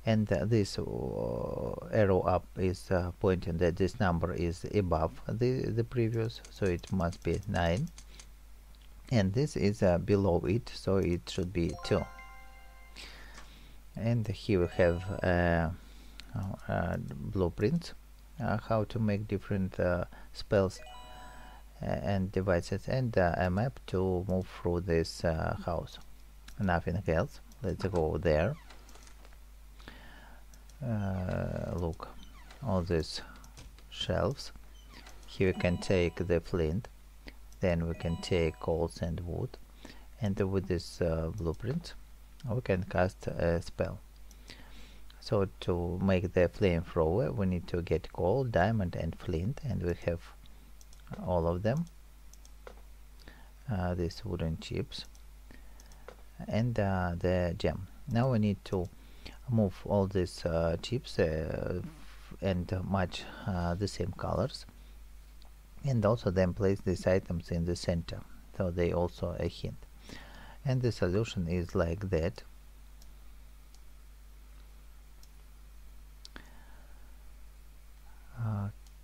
and uh, this uh, arrow up is uh, pointing that this number is above the, the previous, so it must be nine, and this is uh, below it, so it should be two. And here we have uh, uh, blueprints, uh, how to make different uh, spells and devices, and uh, a map to move through this uh, house. Nothing else. Let's go there. Uh, look, all these shelves. Here we can take the flint, then we can take coals and wood, and with this uh, blueprint we can cast a spell. So to make the flamethrower we need to get coal, diamond and flint, and we have all of them, uh, these wooden chips and uh, the gem. Now we need to move all these uh, chips uh, and match uh, the same colors, and also then place these items in the center, so they also a hint. And the solution is like that.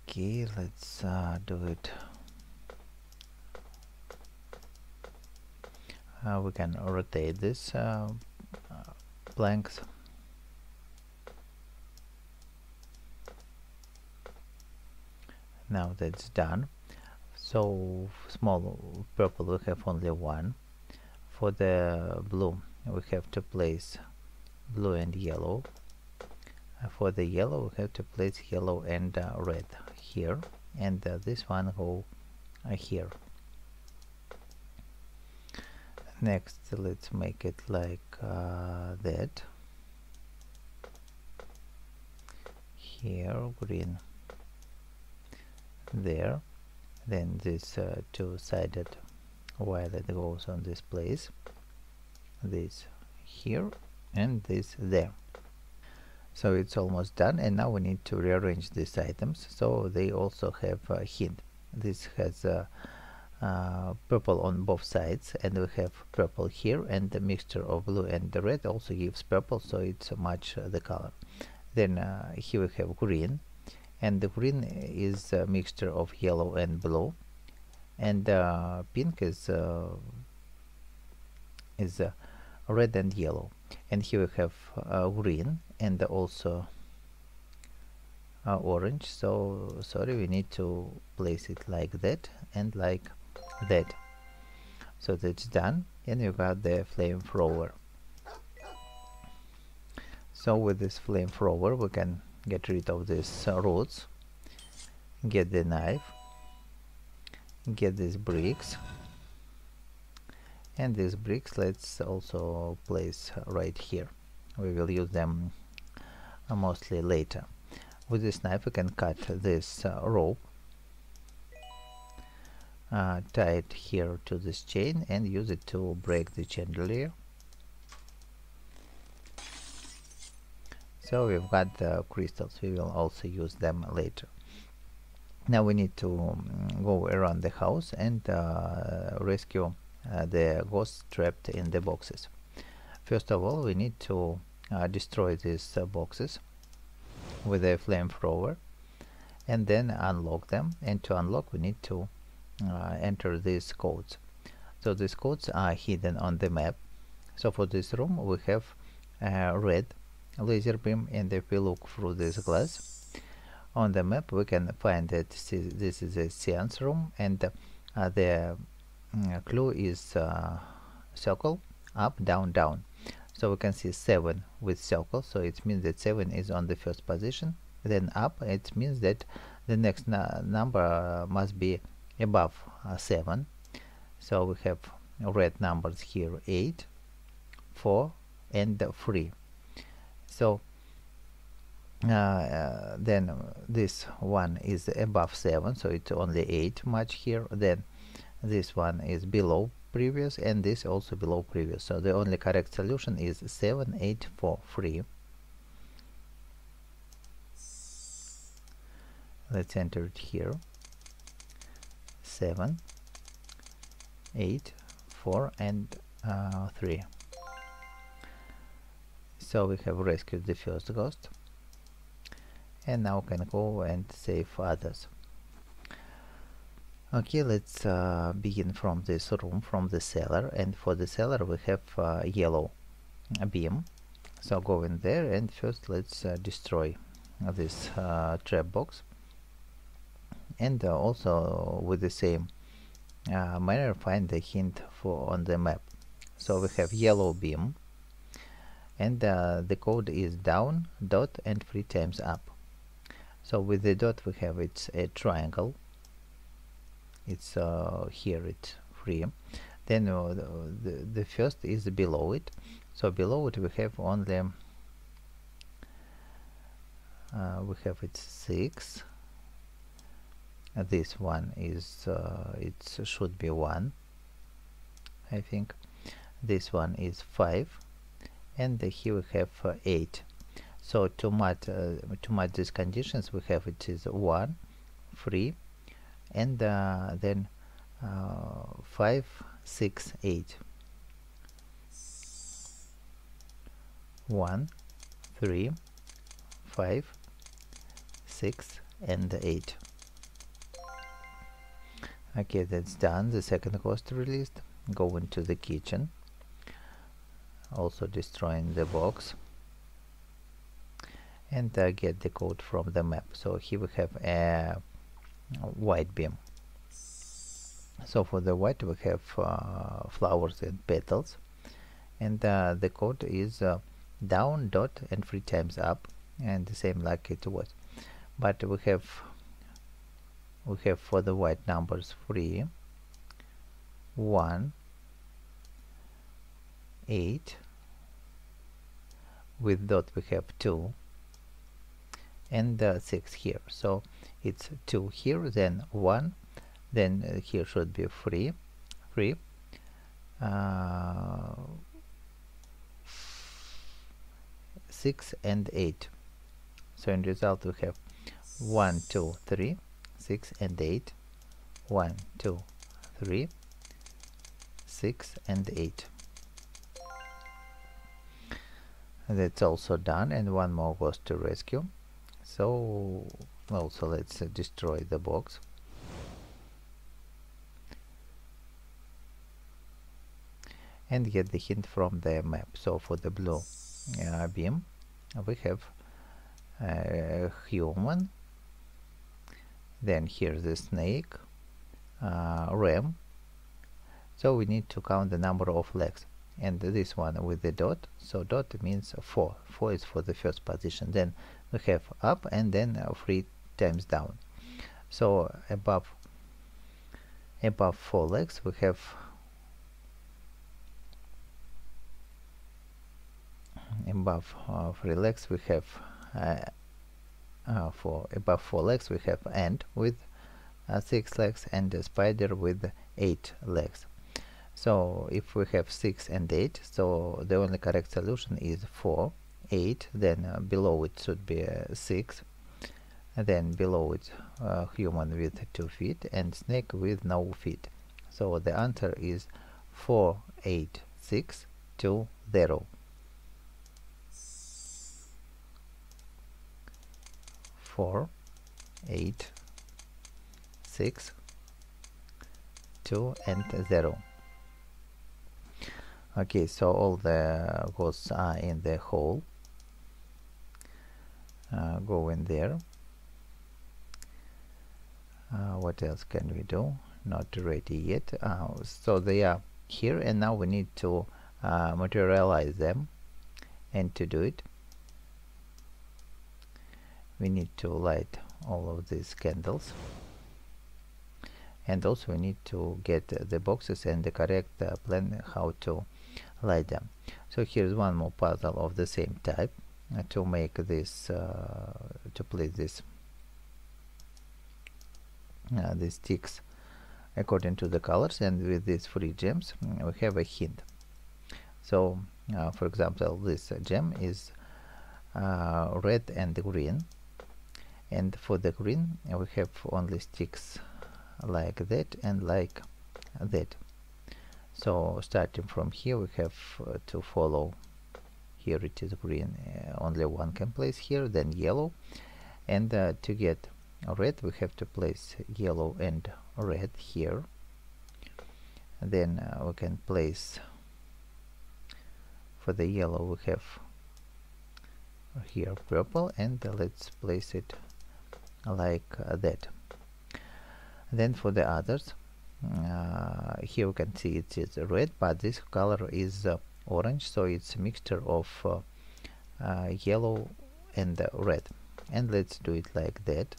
Okay, let's uh, do it. Uh, we can rotate this uh, planks. Now that's done. So small purple we have only one. For the blue we have to place blue and yellow. For the yellow we have to place yellow and uh, red here, and uh, this one go uh, here. Next let's make it like uh, that. Here green, there, then this uh, two-sided violet goes on this place, this here and this there. So it's almost done, and now we need to rearrange these items so they also have a hint. This has uh, uh, purple on both sides, and we have purple here, and the mixture of blue and the red also gives purple, so it's much uh, the color. Then uh, here we have green, and the green is a mixture of yellow and blue, and uh, pink is uh, is uh, red and yellow. And here we have uh, green and also uh, orange. So sorry, we need to place it like that and like that. So that's done, and you got the flamethrower. So with this flamethrower we can get rid of these uh, roots, get the knife, get these bricks, and these bricks let's also place right here. We will use them uh, mostly later. With this knife we can cut this uh, rope, uh, tie it here to this chain and use it to break the chandelier. So we've got the crystals, we will also use them later. Now we need to um, go around the house and uh, rescue uh, the ghosts trapped in the boxes. First of all we need to uh, destroy these uh, boxes with a flamethrower and then unlock them, and to unlock we need to uh, enter these codes. So these codes are hidden on the map. So for this room we have uh, red laser beam, and if we look through this glass on the map we can find that this is a seance room, and uh, the uh, clue is uh, circle, up, down, down. So we can see seven with circle, so it means that seven is on the first position, then up, it means that the next number must be above uh, seven. So we have red numbers here, eight, four and three. So uh, uh, then this one is above seven, so it's only eight much here. Then this one is below previous, and this also below previous. So the only correct solution is seven, eight, four, three. Let's enter it here. seven, eight, four and three. So we have rescued the first ghost, and now can go and save others. Okay, let's uh, begin from this room, from the cellar, and for the cellar we have uh, yellow beam. So go in there, and first let's uh, destroy this uh, trap box, and uh, also with the same uh, manner find the hint for on the map. So we have yellow beam, and uh, the code is down, dot, and three times up. So with the dot we have it's a triangle. It's uh, here, it's free. Then uh, the, the first is below it. So below it we have only uh, we have it's six. Uh, this one is uh, it should be one, I think. This one is five, and uh, here we have uh, eight. So to match uh, to match these conditions we have it is one, three. And uh, then uh, five, six, eight. one, three, five, six, and eight. Okay, that's done. The second ghost released. Go into the kitchen. Also destroying the box. And uh, get the code from the map. So here we have a white beam. So for the white we have uh, flowers and petals, and uh, the code is uh, down, dot, and three times up, and the same like it was. But we have we have for the white numbers three, one, eight. With dot we have two, and uh, six here. So it's two here, then one, then uh, here should be three, three, uh, six and eight. So in result we have one, two, three, six and eight, one, two, three, six and eight. That's also done, and one more goes to rescue. So also let's uh, destroy the box. And get the hint from the map. So for the blue uh, beam we have a uh, human. Then here's the snake, uh, ram. So we need to count the number of legs. And this one with the dot. So dot means four. four is for the first position. Then we have up, and then uh, three times down. So above above four legs we have above uh, three legs we have uh, uh, four above four legs we have ant with uh, six legs, and a spider with eight legs. So if we have six and eight, so the only correct solution is four, eight, then uh, below it should be uh, six, and then below it uh, human with two feet and snake with no feet. So the answer is four, eight, six, two, zero. four, eight, six, two and zero. Okay, so all the ghosts are in the hole. Uh, go in there, Uh, what else can we do? Not ready yet. Uh, so they are here, and now we need to uh, materialize them, and to do it we need to light all of these candles, and also we need to get uh, the boxes and the correct uh, plan how to light them. So here's one more puzzle of the same type uh, to make this uh, to place this uh, these sticks according to the colors, and with these three gems we have a hint. So uh, for example, this uh, gem is uh, red and green, and for the green uh, we have only sticks like that and like that. So starting from here we have uh, to follow. Here it is green, uh, only one can place here, then yellow, and uh, to get red we have to place yellow and red here, then uh, we can place for the yellow we have here purple, and uh, let's place it like uh, that. Then for the others uh, here you can see it is red, but this color is uh, orange, so it's a mixture of uh, uh, yellow and uh, red. And let's do it like that.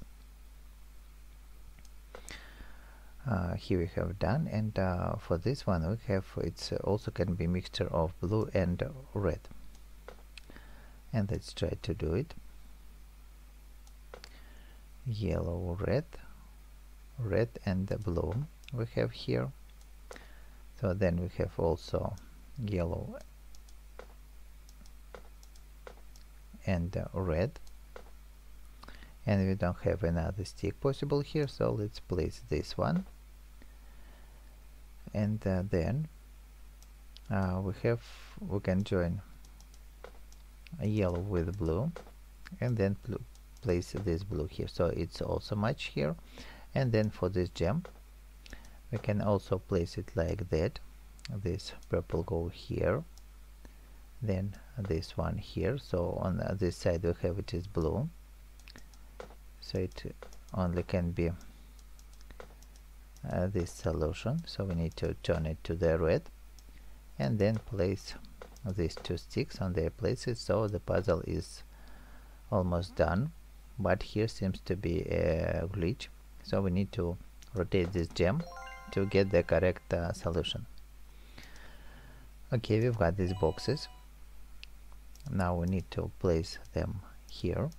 Uh, here we have done, and uh, for this one we have it's also can be mixture of blue and red, and let's try to do it. Yellow, red, red and blue we have here. So then we have also yellow and uh, red, and we don't have another stick possible here, so let's place this one, and uh, then uh, we have we can join yellow with blue, and then pl place this blue here, so it's also match here. And then for this gem we can also place it like that. This purple go here, then this one here, so on uh, this side we have it is blue, so it only can be uh, this solution, so we need to turn it to the red, and then place these two sticks on their places. So the puzzle is almost done, but here seems to be a glitch, so we need to rotate this gem to get the correct uh, solution. Okay, we've got these boxes, now we need to place them here,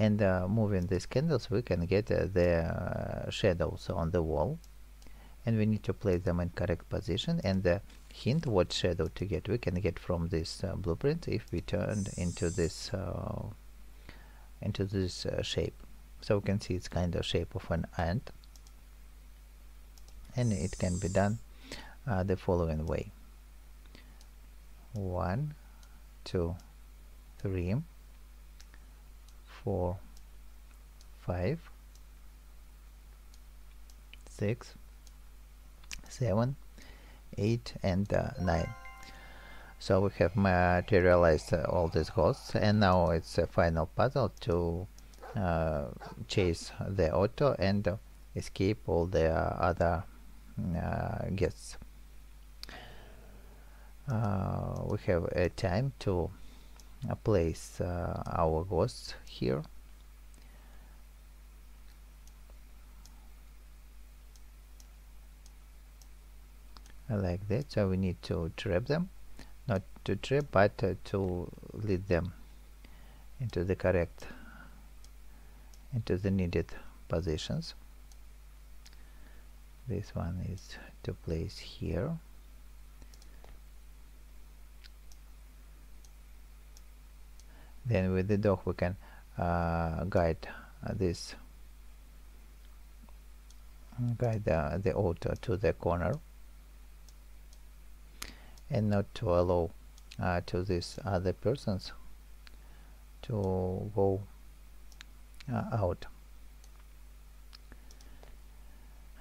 and uh, moving these candles we can get uh, the uh, shadows on the wall, and we need to place them in correct position. And the hint what shadow to get we can get from this uh, blueprint if we turn into this uh, into this uh, shape. So we can see it's kind of shape of an ant, and it can be done uh, the following way: one, two, three, four, five, six, seven, eight and uh, nine. So we have materialized uh, all these ghosts, and now it's a final puzzle to uh, chase the Otto and uh, escape all the uh, other uh, guests. Uh, we have a time to uh, place uh, our ghosts here. Like that, so we need to trap them, not to trap but uh, to lead them into the correct, into the needed positions. This one is to place here, then with the dog we can uh, guide uh, this guide uh, the Otto to the corner, and not to allow uh, to these other persons to go uh, out.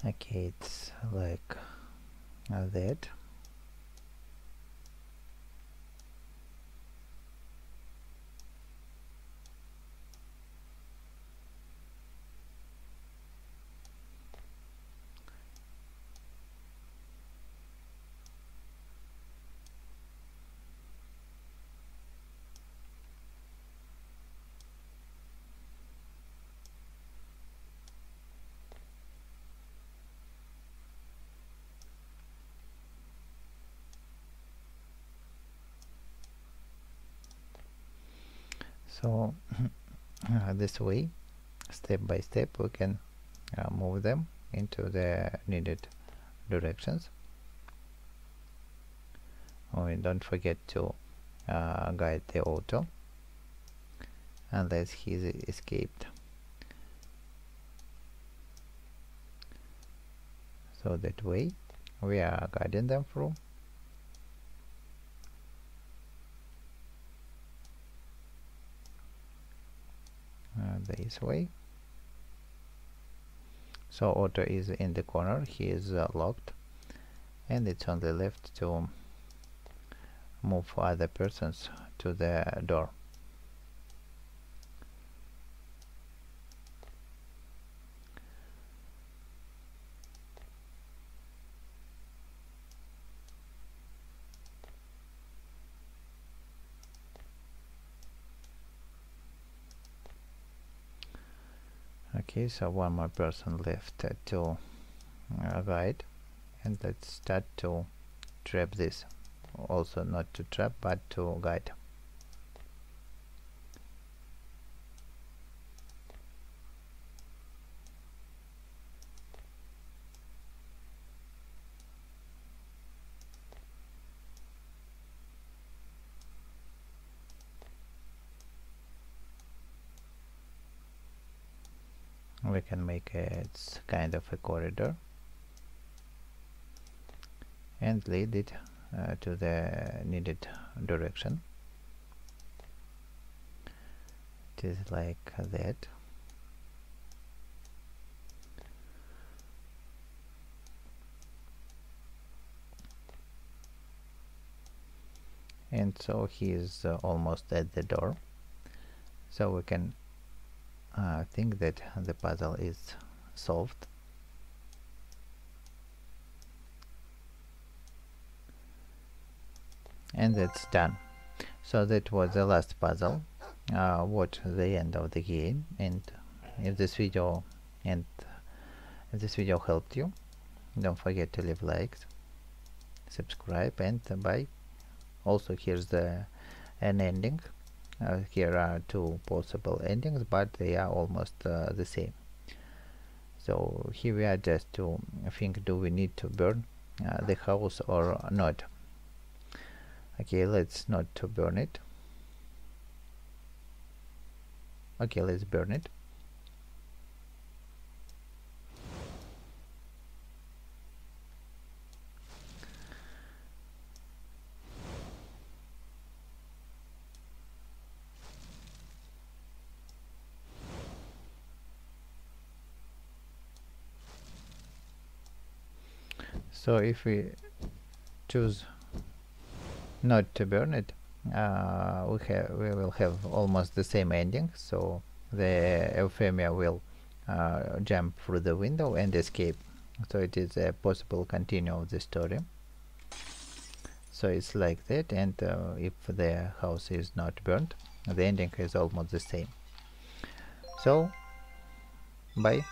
Okay, it's like uh, that. So uh, this way, step by step, we can uh, move them into the needed directions. Oh, and don't forget to uh, guide the Otto, unless he's escaped. So that way we are guiding them through. Uh, this way. So Otto is in the corner, he is uh, locked, and it's on the left to move other persons to the door. Okay, so one more person left uh, to uh, guide, and let's start to trap this. Also, not to trap, but to guide. We can make it kind of a corridor and lead it uh, to the needed direction. Just like that. And so he is uh, almost at the door. So we can I think that the puzzle is solved. And that's done. So that was the last puzzle. Uh, watch the end of the game, and if this video and if this video helped you, don't forget to leave likes, subscribe, and buy. Also, here's the an ending. Uh, here are two possible endings, but they are almost uh, the same. So here we are just to think, do we need to burn uh, the house or not? Okay, let's not to burn it. Okay, let's burn it. So if we choose not to burn it, uh, we, ha we will have almost the same ending. So the Euphemia will uh, jump through the window and escape. So it is a possible continue of the story. So it's like that, and uh, if the house is not burnt, the ending is almost the same. So, bye.